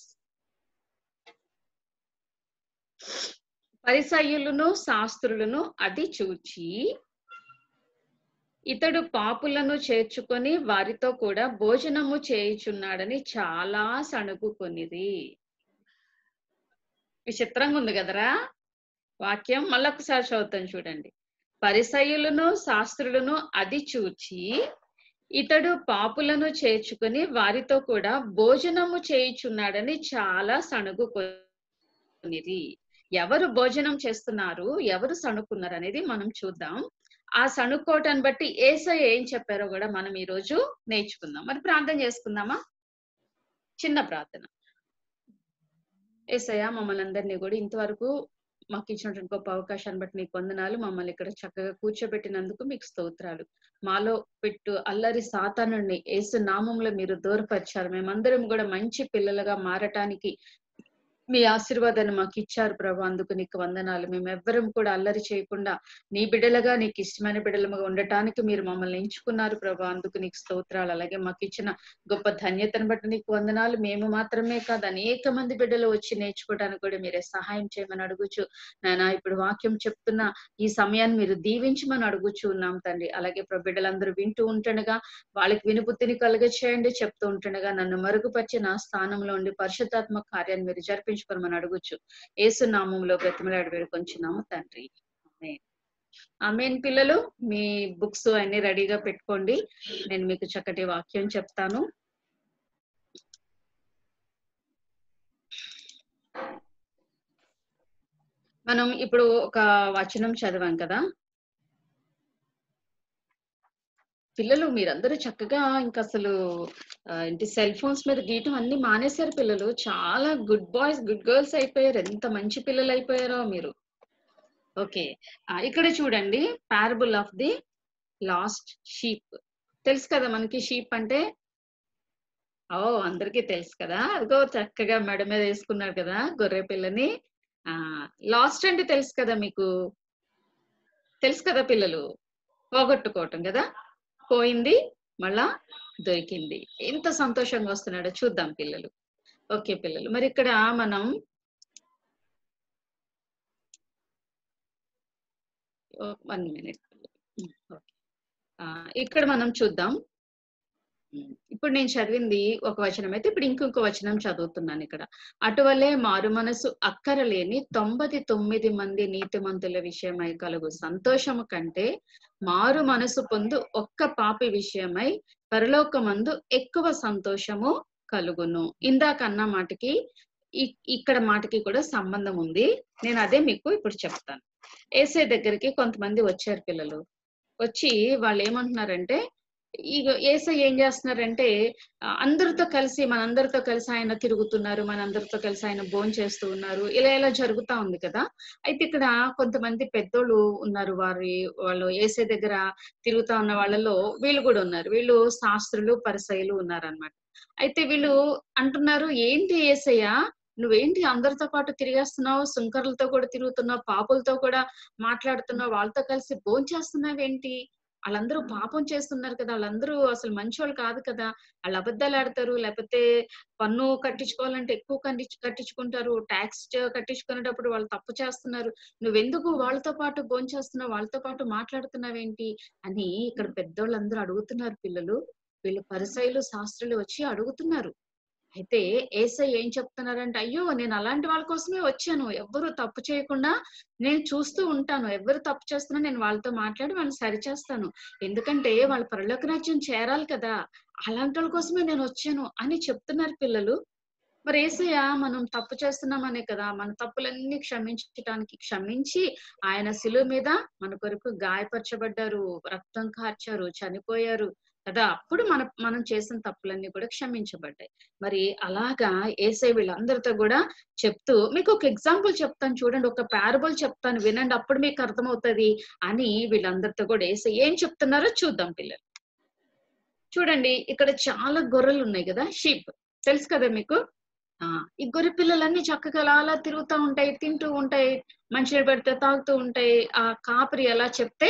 పరిసయ్యులను శాస్త్రులను అది చూచి, ఇతడు పాపులను చేర్చుకొని వారితో కూడా భోజనము చేయుచున్నాడని చాలా సణుగుకొనిది. విచిత్రంగా ఉంది కదరా వాక్యం, మళ్ళొకసారి చదువుతాను చూడండి. పరిసయ్యులను శాస్త్రులను అది చూచి, ఇతడు పాపులను చేర్చుకుని వారితో కూడా భోజనము చేయుచున్నాడని చాలా సణుగుకొనిది. ఎవరు భోజనం చేస్తున్నారు, ఎవరు సణుకున్నారు అనేది మనం చూద్దాం. ఆ సణుక్కోటాన్ని బట్టి యేసయ్య ఏం చెప్పారో కూడా మనం ఈ రోజు నేర్చుకుందాం. మరి ప్రార్థన చేసుకుందామా? చిన్న ప్రార్థన. యేసయ్య, మమ్మల్ని అందరినీ కూడా ఇంతవరకు మాకు ఇచ్చినటువంటి గొప్ప అవకాశాన్ని బట్టి నీకు వందనాలు. మమ్మల్ని ఇక్కడ చక్కగా కూర్చోబెట్టినందుకు మీకు స్తోత్రాలు. మాలో పెట్టు అల్లరి సాతానుని యేసు నామంలో మీరు దూరపరిచారు. మేమందరం కూడా మంచి పిల్లలుగా మారటానికి మీ ఆశీర్వాదాన్ని మాకు ఇచ్చారు ప్రభా, అందుకు నీకు వందనాలు. మేమెవ్వరం కూడా అల్లరి చేయకుండా నీ బిడ్డలుగా, నీకు ఇష్టమైన బిడ్డలుగా ఉండటానికి మీరు మమ్మల్ని ఎంచుకున్నారు ప్రభా, అందుకు నీకు స్తోత్రాలు. అలాగే మాకు ఇచ్చిన గొప్ప ధన్యతను బట్టి నీకు వందనాలు. మేము మాత్రమే కాదు, అనేక మంది బిడ్డలు వచ్చి నేర్చుకోవడానికి కూడా మీరే సహాయం చేయమని అడుగుచు నాయనా. ఇప్పుడు వాక్యం చెప్తున్న ఈ సమయాన్ని మీరు దీవించమని అడుగుచు ఉన్నాం తండ్రి. అలాగే ప్రభు, బిడ్డలందరూ వింటూ ఉంటుండగా వాళ్ళకి వినుబుద్ధిని కలుగ చేయండి, చెప్తూ ఉంటుండగా నన్ను మరుగుపరిచి నా స్థానంలో ఉండి పరిశుద్ధాత్మ కార్యాన్ని మీరు జరిపించు మనం అడుగుచ్చు. యేసు నామంలో బ్రతిమలాడి వేడుకొంచున్నాము తండ్రి. ఆమేన్. పిల్లలు, మీ బుక్స్ అన్ని రెడీగా పెట్టుకోండి, నేను మీకు చక్కటి వాక్యం చెప్తాను. మనం ఇప్పుడు ఒక వచనం చదివాం కదా పిల్లలు, మీరందరూ చక్కగా ఇంకా అసలు ఏంటి సెల్ ఫోన్స్ మీద గీయటం అన్ని మానేశారు పిల్లలు. చాలా గుడ్ బాయ్స్, గుడ్ గర్ల్స్ అయిపోయారు. ఎంత మంచి పిల్లలు అయిపోయారో మీరు. ఓకే, ఇక్కడ చూడండి, parable of the lost sheep. తెలుసు కదా మనకి షీప్ అంటే? ఓ అందరికీ తెలుసు కదా, అదిగో చక్కగా మెడ మీద వేసుకున్నారు కదా గొర్రె పిల్లని. లాస్ట్ అంటే తెలుసు కదా మీకు? తెలుసు కదా పిల్లలు, పోగొట్టుకోవటం కదా. పోయింది మళ్ళా దొరికింది, ఎంత సంతోషంగా వస్తున్నాడో చూద్దాం పిల్లలు. ఓకే పిల్లలు, మరి ఇక్కడ మనం वन मिनट इक्कड़ मनम चूद्दाम ఇప్పుడు నేను చదివింది ఒక వచనం అయితే ఇప్పుడు ఇంకొక వచనం చదువుతున్నాను ఇక్కడ అటువలే మారుమనసు అక్కరలేని 99 మంది నీతిమంతుల విషయమై కలుగు సంతోషము కంటే మారుమనసు పొందు ఒక్క పాపి విషయమై పరలోకమందు ఎక్కువ సంతోషము కలుగును ఇందాక అన్న మాటకి ఇక్కడ మాటకి కూడా సంబంధం ఉంది నేను అదే మీకు ఇప్పుడు చెప్తాను యేసే దగ్గరికి కొంతమంది వచ్చారు పిల్లలు వచ్చి వాళ్ళు ఏమంటున్నారంటే अंदर तो कल मन अर तो कल आये तिगत मन अर तो कल आये भोन चेस्ट इला जरूता कदा अयिते इक्कड़ कोंतमंदि पेद्दोळ्ळु उन्नारु वारि वाळ्ळु येसे दग्गर तिरुगुता उन्न वाळ्ळलो वीळ्ळु कूडा उन्नारु वीळ्ळु शास्त्रुलु परिसयलु उन्नारन्नमाट अयिते वीळ्ळु अंटुन्नारु एंटि येसय्या నువ్వేంటి అందరితో పాటు తిరిగేస్తున్నావు సుంకర్లతో కూడా తిరుగుతున్నావు పాపులతో కూడా మాట్లాడుతున్నావు వాళ్ళతో కలిసి భోం చేస్తున్నావేంటి వాళ్ళందరూ పాపం చేస్తున్నారు కదా వాళ్ళందరూ అసలు మంచోళ్ళు కాదు కదా వాళ్ళ అబద్ధాలు ఆడతారు లేకపోతే పన్ను కట్టించుకోవాలంటే ఎక్కువ కట్టించుకుంటారు ట్యాక్స్ కట్టించుకునేటప్పుడు వాళ్ళు తప్పు చేస్తున్నారు నువ్వెందుకు వాళ్ళతో పాటు భోం చేస్తున్నావు వాళ్ళతో పాటు మాట్లాడుతున్నావేంటి అని ఇక్కడ పెద్దోళ్ళందరూ అడుగుతున్నారు పిల్లలు వీళ్ళు పరిసయ్యులు శాస్త్రులు వచ్చి అడుగుతున్నారు అయితే యేసయ్య ఏం చెప్తున్నారంటే అయ్యో నేను అలాంటి వాళ్ళ కోసమే వచ్చాను ఎవ్వరు తప్పు చేయకుండా నేను చూస్తూ ఉంటాను ఎవ్వరు తప్పు చేస్తున్నా నేను వాళ్ళతో మాట్లాడి వాళ్ళని సరిచేస్తాను ఎందుకంటే వాళ్ళ పరలోక రాజ్యం చేరాలి కదా అలాంటి వాళ్ళ కోసమే నేను వచ్చాను అని చెప్తున్నారు పిల్లలు మరి యేసయ్య మనం తప్పు చేస్తున్నామనే కదా మన తప్పులన్నీ క్షమించడానికి క్షమించి ఆయన శిలువ మీద మన కొరకు గాయపరచబడ్డారు రక్తం కార్చారు చనిపోయారు కదా అప్పుడు మనం చేసిన తప్పులన్నీ కూడా క్షమించబడ్డాయి మరి అలాగా యేసయ్య వీళ్ళందరితో కూడా చెప్తూ మీకు ఒక ఎగ్జాంపుల్ చెప్తాను చూడండి ఒక పారబుల్ చెప్తాను వినండి అప్పుడు మీకు అర్థమవుతది అని వీళ్ళందరితో కూడా యేసయ్య ఏం చెప్తున్నారో చూద్దాం పిల్లలు చూడండి ఇక్కడ చాలా గొర్రెలు ఉన్నాయి కదా షీప్ తెలుసు కదా మీకు ఈ గొర్రె పిల్లలన్నీ చక్కగా అలా తిరుగుతూ ఉంటాయి తింటూ ఉంటాయి మంచినీళ్ళు పెడితే తాగుతూ ఉంటాయి ఆ కాపరి అలా చెప్తే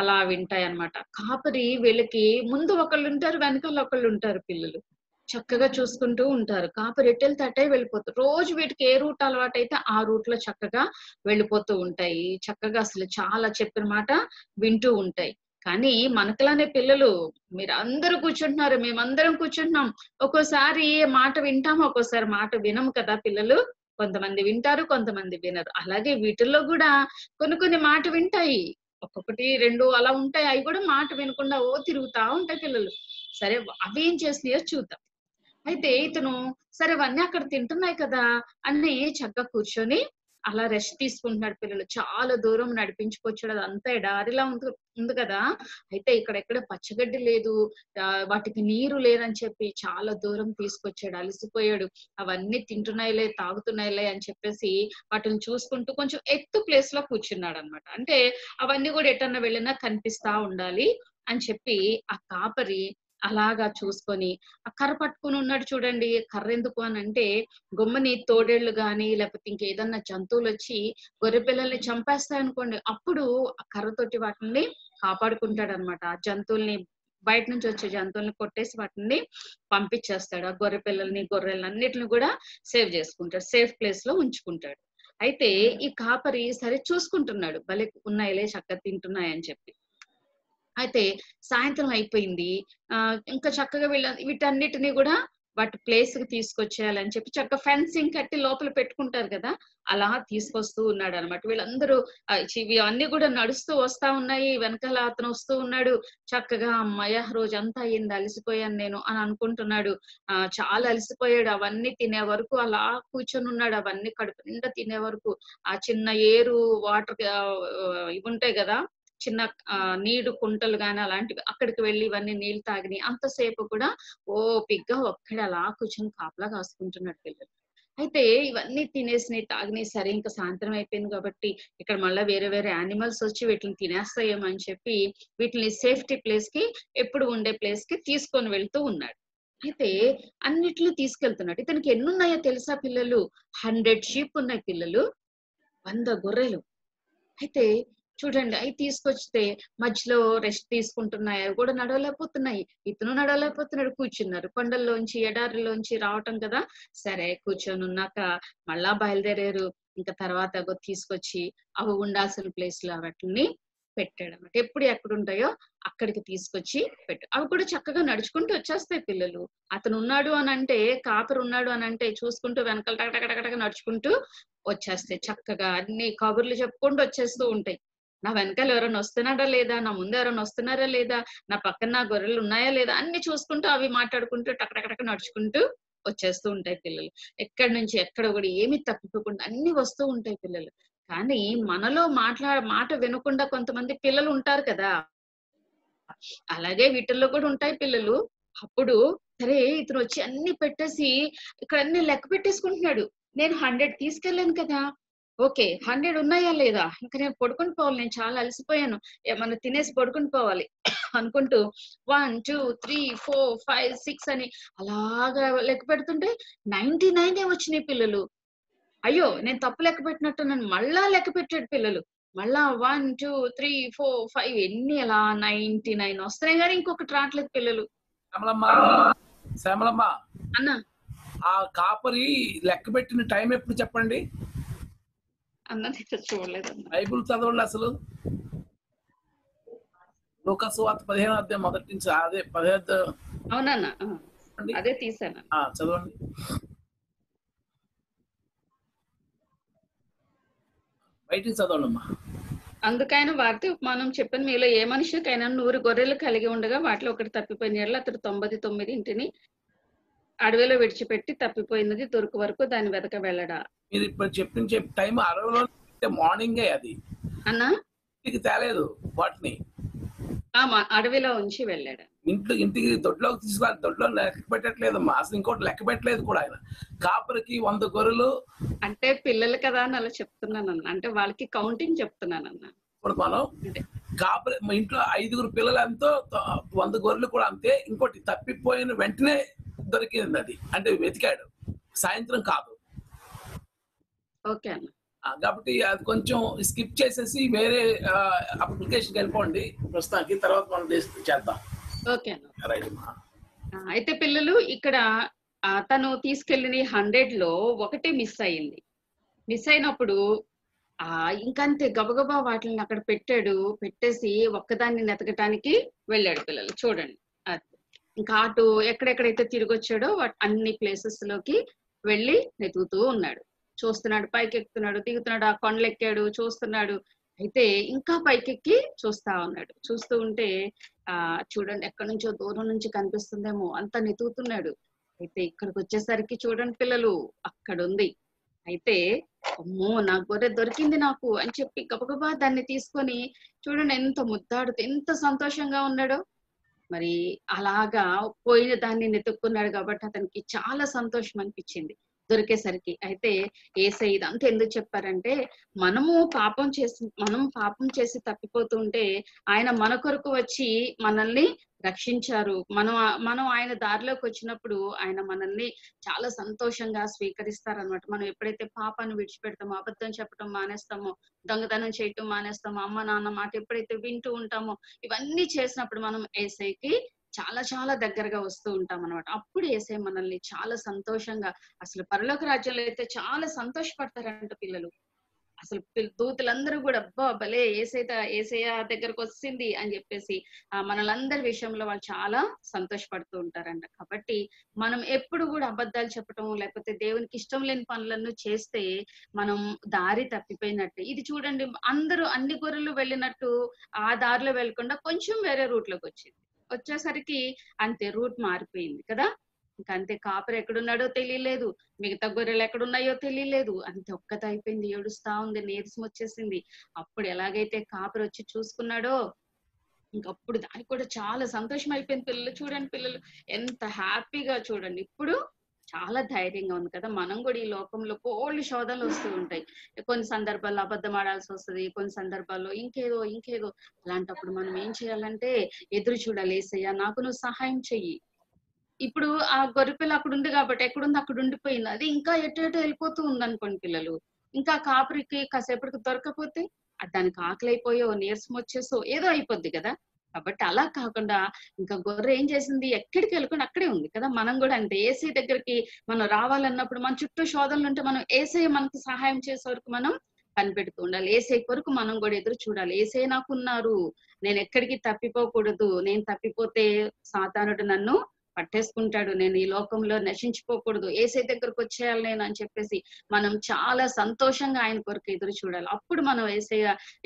అలా వింటాయి అన్నమాట కాపరి వీళ్ళకి ముందు ఒకళ్ళు ఉంటారు వెనకాల ఒకళ్ళు ఉంటారు పిల్లలు చక్కగా చూసుకుంటూ ఉంటారు కాపరి ఎటెళ్తే అటే వెళ్ళిపోతారు రోజు వీటికి ఏ రూట్ అలవాటు అయితే ఆ రూట్ లో చక్కగా వెళ్ళిపోతూ ఉంటాయి చక్కగా అసలు చాలా చెప్పిన మాట వింటూ ఉంటాయి కానీ మనకలానే పిల్లలు మీరు అందరూ కూర్చుంటున్నారు మేమందరం కూర్చుంటున్నాం ఒక్కోసారి మాట వింటాము ఒక్కోసారి మాట వినము కదా పిల్లలు కొంతమంది వింటారు కొంతమంది వినరు అలాగే వీటిల్లో కూడా కొన్ని కొన్ని మాట వింటాయి ఒక్కొక్కటి రెండు అలా ఉంటాయి అవి కూడా మాట వినకుండా ఓ తిరుగుతా ఉంటాయి పిల్లలు సరే అవి ఏం చేస్తాయో చూద్దాం అయితే ఇతను సరే అవన్నీ అక్కడ తింటున్నాయి కదా అని చక్కగా కూర్చొని అలా రెస్ట్ తీసుకుంటున్నాడు పిల్లలు చాలా దూరం నడిపించుకొచ్చాడు అదంతా ఎడారిలా ఉంది కదా అయితే ఇక్కడెక్కడ పచ్చగడ్డి లేదు వాటికి నీరు లేదని చెప్పి చాలా దూరం తీసుకొచ్చాడు అలసిపోయాడు అవన్నీ తింటున్నాయిలే తాగుతున్నాయిలే అని చెప్పేసి వాటిని చూసుకుంటూ కొంచెం ఎత్తు ప్లేస్ లో కూర్చున్నాడు అన్నమాట అంటే అవన్నీ కూడా ఎటన్నా వెళ్ళినా కనిపిస్తా ఉండాలి అని చెప్పి ఆ కాపరి అలాగా చూసుకొని ఆ కర్ర పట్టుకుని ఉన్నాడు చూడండి కర్ర ఎందుకు అని అంటే గొమ్మని తోడేళ్లు గాని లేకపోతే ఇంకేదన్నా జంతువులు వచ్చి గొర్రె పిల్లల్ని చంపేస్తాయనుకోండి అప్పుడు ఆ కర్రతోటి వాటిని కాపాడుకుంటాడు అనమాట ఆ జంతువుల్ని బయట నుంచి వచ్చే జంతువుల్ని కొట్టేసి వాటిని పంపించేస్తాడు ఆ గొర్రె పిల్లల్ని గొర్రెలన్నిటిని కూడా సేవ్ చేసుకుంటాడు సేఫ్ ప్లేస్ లో ఉంచుకుంటాడు అయితే ఈ కాపరి సరే చూసుకుంటున్నాడు భలే ఉన్నాయిలే చక్క తింటున్నాయని చెప్పి అయితే సాయంత్రం అయిపోయింది ఇంకా చక్కగా వీటన్నిటిని కూడా వాటి ప్లేస్ కి తీసుకొచ్చేయాలని చెప్పి చక్కగా ఫెన్సింగ్ కట్టి లోపల పెట్టుకుంటారు కదా అలా తీసుకొస్తూ ఉన్నాడు అనమాట వీళ్ళందరూ ఇవి అన్ని కూడా నడుస్తూ వస్తా ఉన్నాయి వెనకాల అతను వస్తూ ఉన్నాడు చక్కగా అమ్మయ్య రోజంతా అయింది అలసిపోయాను నేను అని అనుకుంటున్నాడు చాలా అలసిపోయాడు అవన్నీ తినే వరకు అలా కూర్చొని ఉన్నాడు అవన్నీ కడుపు నిండా తినే వరకు ఆ చిన్న ఏరు వాటర్ ఇవి ఉంటాయి కదా చిన్న నీడు కుంటలు గాని అలాంటివి అక్కడికి వెళ్ళి ఇవన్నీ నీళ్లు తాగిని అంతసేపు కూడా ఓ పిగ్గా ఒక్కడే అలా కూర్చొని కాపలా కాసుకుంటున్నాడు పిల్లలు అయితే ఇవన్నీ తినేసినాయి తాగినాయి సరే ఇంకా సాయంత్రం అయిపోయింది కాబట్టి ఇక్కడ మళ్ళీ వేరే వేరే యానిమల్స్ వచ్చి వీటిని తినేస్తాయేమో అని చెప్పి వీటిని సేఫ్టీ ప్లేస్ కి ఎప్పుడు ఉండే ప్లేస్ కి తీసుకొని వెళ్తూ ఉన్నాడు అయితే అన్నిట్లో తీసుకెళ్తున్నాడు ఇతనికి ఎన్నున్నాయో తెలుసా పిల్లలు 100 షీప్ ఉన్నాయి పిల్లలు 100 గొర్రెలు అయితే చూడండి అవి తీసుకొచ్చితే మధ్యలో రెస్ట్ తీసుకుంటున్నాయి అవి కూడా నడవలేకపోతున్నాయి ఇతను నడవలేకపోతున్నాడు కూర్చున్నారు కొండల్లోంచి ఎడారిలోంచి రావటం కదా సరే కూర్చొని ఉన్నాక మళ్ళా బయలుదేరారు ఇంకా తర్వాత తీసుకొచ్చి అవి ఉండాల్సిన ప్లేస్ లో వాటిని పెట్టాడన్నమాట. ఎప్పుడు ఎక్కడ ఉంటాయో అక్కడికి తీసుకొచ్చి పెట్టు. అవి కూడా చక్కగా నడుచుకుంటూ వచ్చేస్తాయి పిల్లలు. అతను ఉన్నాడు అని అంటే, కాపర్ ఉన్నాడు అని అంటే చూసుకుంటూ వెనకాల టకటకటక నడుచుకుంటూ వచ్చేస్తాయి. చక్కగా అన్ని కబుర్లు చెప్పుకుంటూ వచ్చేస్తూ ఉంటాయి. నా వెనకాల ఎవరైనా వస్తున్నారా లేదా, నా ముందు ఎవరైనా వస్తున్నారా లేదా, నా పక్కన నా గొర్రెలు ఉన్నాయా లేదా అన్ని చూసుకుంటూ అవి మాట్లాడుకుంటూ టకటకటక నడుచుకుంటూ వచ్చేస్తూ ఉంటాయి పిల్లలు. ఎక్కడి నుంచి ఎక్కడ కూడా ఏమి తప్పిపోకుండా అన్ని వస్తూ ఉంటాయి పిల్లలు. కానీ మనలో మాట వినకుండా కొంతమంది పిల్లలు ఉంటారు కదా, అలాగే వీటిల్లో కూడా ఉంటాయి పిల్లలు. అప్పుడు సరే ఇతను వచ్చి అన్ని పెట్టేసి ఇక్కడ అన్ని లెక్క పెట్టేసుకుంటున్నాడు. నేను 100 తీసుకెళ్ళాను కదా, ఓకే 100 ఉన్నాయా లేదా, ఇంకా నేను పడుకుని పోవాలి, నేను చాలా అలసిపోయాను, ఏమన్నా తినేసి పడుకుని పోవాలి అనుకుంటూ 1 2 3 4 5 6 అని అలాగా లెక్క పెడుతుంటే 99 వచ్చినాయి పిల్లలు. అయ్యో నేను తప్పు లెక్క పెట్టినట్టు నన్ను మళ్ళా లెక్క పెట్టాడు పిల్లలు. మళ్ళా 1 2 3 4 5 ఎన్ని అలా 99 వస్తున్నాయి కానీ ఇంకొకటి రావట్లేదు పిల్లలు. శ్యామలమ్మ అన్న, ఆ కాపరి లెక్క పెట్టిన టైం ఎప్పుడు చెప్పండి అన్నది చూడలేదు. బైబుల్ చదవండి అసలు. లోక సువార్త 15వ అధ్యాయం మొదటి నుంచి. అదే 15వ అధ్యాయం. అవునన్నా అదే తీసాను, చదవండి. అందుకైన వారితో ఉపమానం చెప్పాను, మీలో ఏ మనిషికైనా 100 గొర్రెలు కలిగి ఉండగా వాటిలో ఒకటి తప్పిపోయిన ఎడల అతడు 99 అడవిలో విడిచిపెట్టి తప్పిపోయినది దొరికి వరకు దాని వెతక వెళ్ళడా. మీరు ఇప్పుడు చెప్పిన టైం అడవిలో మార్నింగే అది అన్నా, తేలేదు వాటిని, అడవిలో ఉంచి వెళ్ళాడు. ఇంటికి దొడ్లోకి తీసుకురాలి, దొడ్లో లెక్క పెట్టట్లేదు అమ్మా, అసలు ఇంకోటి లెక్క పెట్టలేదు కూడా. ఆయన కాపరికి 100 గొర్రెలు అంటే పిల్లలు కదా అని అలా చెప్తున్నాను, అంటే వాళ్ళకి కౌంటింగ్ చెప్తున్నాను అన్న. ఇప్పుడు మనం కాపరి ఇంట్లో 5 పిల్లలు ఎంతో, 100 గొర్రెలు కూడా అంతే. ఇంకోటి తప్పిపోయిన వెంటనే దొరికింది అది, అంటే వెతికాడు సాయంత్రం కాదు. ఓకే అన్న, కాబట్టి అది కొంచెం స్కిప్ చేసేసి వేరే అప్లికేషన్ వెళ్ళిపోండి ప్రస్తుతానికి, తర్వాత మనం చేద్దాం. ఓకే అన్న. అయితే పిల్లలు ఇక్కడ తను తీసుకెళ్ళిన 100లో ఒకటి మిస్ అయినప్పుడు ఇంకంతే గబగబా వాటిని అక్కడ పెట్టేసి ఒక్కదాన్ని వెతకటానికి వెళ్ళాడు పిల్లలు. చూడండి ఇంకా అటు ఎక్కడెక్కడైతే తిరిగి వచ్చాడో అన్ని ప్లేసెస్ లోకి వెళ్ళి వెతుకుతూ ఉన్నాడు. చూస్తున్నాడు, పైకి ఎక్కుతున్నాడు, దిగుతున్నాడు, ఆ కొండలు ఎక్కాడు, చూస్తున్నాడు. అయితే ఇంకా పైకెక్కి చూస్తా ఉన్నాడు. చూస్తూ ఉంటే చూడండి ఎక్కడి నుంచో దూరం నుంచి కనిపిస్తుందేమో అంతా నెతుకుతున్నాడు. అయితే ఇక్కడికి వచ్చేసరికి చూడండి పిల్లలు అక్కడ ఉంది. అయితే అమ్మో నా గొర్రె దొరికింది నాకు అని చెప్పి గబగబా దాన్ని తీసుకొని చూడండి ఎంత ముద్దాడుతూ ఎంత సంతోషంగా ఉన్నాడో. మరి అలాగా పోయిన దాన్ని నెతుక్కున్నాడు కాబట్టి అతనికి చాలా సంతోషం అనిపించింది దొరికేసరికి. అయితే ఏసై ఇదంతా ఎందుకు చెప్పారంటే, మనం పాపం చేసి తప్పిపోతూ ఉంటే ఆయన మన కొరకు వచ్చి మనల్ని రక్షించారు. మనం ఆయన దారిలోకి వచ్చినప్పుడు ఆయన మనల్ని చాలా సంతోషంగా స్వీకరిస్తారనమాట. మనం ఎప్పుడైతే పాపాన్ని విడిచిపెడతామో, అబద్ధం చెప్పడం మానేస్తామో, దొంగతనం చేయటం మానేస్తామో, అమ్మ నాన్న మాట ఎప్పుడైతే వింటూ ఉంటామో, ఇవన్నీ చేసినప్పుడు మనం ఏసైకి చాలా చాలా దగ్గరగా వస్తూ ఉంటాం అనమాట. అప్పుడు ఏసై మనల్ని చాలా సంతోషంగా, అసలు పరలోక రాజ్యంలో అయితే చాలా సంతోషపడతారంట పిల్లలు. అసలు దూతులందరూ కూడా అబ్బా భలే ఏసయ్య దగ్గరకు వచ్చింది అని చెప్పేసి మనలందరి విషయంలో వాళ్ళు చాలా సంతోషపడుతూ ఉంటారంట. కాబట్టి మనం ఎప్పుడు కూడా అబద్ధాలు చెప్పడం, లేకపోతే దేవునికి ఇష్టం లేని పనులను చేస్తే మనం దారి తప్పిపోయినట్టు. ఇది చూడండి, అందరూ అన్ని గొర్రెలు వెళ్ళినట్టు ఆ దారిలో వెళ్లకుండా కొంచెం వేరే రూట్ లోకి వచ్చేసరికి అంతే రూట్ మారిపోయింది కదా. ఇంకంతే కాపరి ఎక్కడున్నాడో తెలియలేదు, మిగతా గొర్రెలు ఎక్కడున్నాయో తెలియలేదు, అంతే ఒక్కత అయిపోయింది. ఏడుస్తా ఉంది, నీరసం వచ్చేసింది. అప్పుడు ఎలాగైతే కాపరి వచ్చి చూసుకున్నాడో ఇంకప్పుడు దానికి కూడా చాలా సంతోషం అయిపోయింది పిల్లలు. చూడండి పిల్లలు ఎంత హ్యాపీగా, చూడండి ఇప్పుడు చాలా ధైర్యంగా ఉంది కదా. మనం కూడా ఈ లోకంలో కోళ్ళు శోధనలు వస్తూ ఉంటాయి, కొన్ని సందర్భాల్లో అబద్ధం ఆడాల్సి వస్తుంది, కొన్ని సందర్భాల్లో ఇంకేదో. అలాంటప్పుడు మనం ఏం చేయాలంటే ఎదురు చూడాలి, ఏసయ్యా నాకు నువ్వు సహాయం చెయ్యి. ఇప్పుడు ఆ గొర్రెపిల్ల అక్కడ ఉంది కాబట్టి ఎక్కడుంది అక్కడ ఉండిపోయింది, అది ఇంకా ఎటు వెళ్ళిపోతూ ఉంది అనుకోండి పిల్లలు. ఇంకా కాపరికి కాసేపటికి దొరకపోతే దానికి ఆకలి అయిపోయో, నీరసం వచ్చేసో, ఏదో అయిపోద్ది కదా. కాబట్టి అలా కాకుండా ఇంకా గొర్రె ఏం చేసింది, ఎక్కడికి వెళ్ళకుండా అక్కడే ఉంది కదా. మనం కూడా అంతే, ఏసీ దగ్గరికి మనం రావాలన్నప్పుడు మన చుట్టూ శోధనలు ఉంటే మనం ఏసీ మనకు సహాయం చేసే వరకు మనం కనిపెడుతుండాలి. ఏసై కొరకు మనం కూడా ఎదురు చూడాలి. ఏసై నాకున్నారు, నేను ఎక్కడికి తప్పిపోకూడదు, నేను తప్పిపోతే సాతానుడు నన్ను పట్టేసుకుంటాడు, నేను ఈ లోకంలో నశించిపోకూడదు, ఏసై దగ్గరకు వచ్చేయాలి నేను అని చెప్పేసి మనం చాలా సంతోషంగా ఆయన కొరకు ఎదురు చూడాలి. అప్పుడు మనం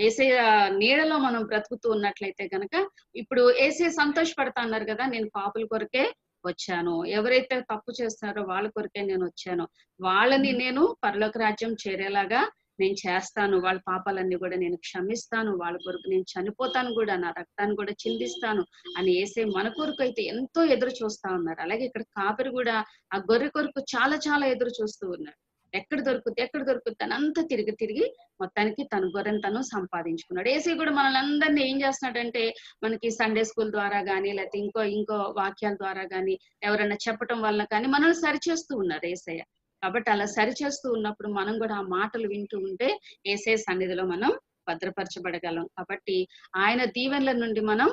ఏసయ్య నీడలో మనం బ్రతుకుతూ ఉన్నట్లయితే గనక, ఇప్పుడు ఏసై సంతోషపడతా అన్నారు కదా, నేను పాపుల కొరకే వచ్చాను, ఎవరైతే తప్పు చేస్తారో వాళ్ళ కొరకే నేను వచ్చాను, వాళ్ళని నేను పరలోక రాజ్యం చేరేలాగా నేను చేస్తాను, వాళ్ళ పాపాలన్నీ కూడా నేను క్షమిస్తాను, వాళ్ళ కొరకు నేను చనిపోతాను కూడా, నా రక్తాన్ని కూడా చిందిస్తాను అని ఏసే మన కొరకు అయితే ఎంతో ఎదురు చూస్తా ఉన్నారు. అలాగే ఇక్కడ కాపరి కూడా ఆ గొర్రె కొరకు చాలా చాలా ఎదురు చూస్తూ ఉన్నారు. ఎక్కడ దొరుకుతుంది తనంతా తిరిగి మొత్తానికి తన గొర్రెను తను సంపాదించుకున్నాడు. ఏసీ కూడా మనల్ని అందరినీ ఏం చేస్తున్నాడంటే, మనకి సండే స్కూల్ ద్వారా కానీ, లేకపోతే ఇంకో వాక్యాల ద్వారా కానీ, ఎవరైనా చెప్పటం వల్ల కానీ మనల్ని సరిచేస్తూ ఉన్నారు ఏసయ్య. కాబట్టి అలా సరిచేస్తూ ఉన్నప్పుడు మనం కూడా ఆ మాటలు వింటూ ఉంటే ఏసయ్య సన్నిధిలో మనం భద్రపరచబడగలం. కాబట్టి ఆయన దీవెనల నుండి మనం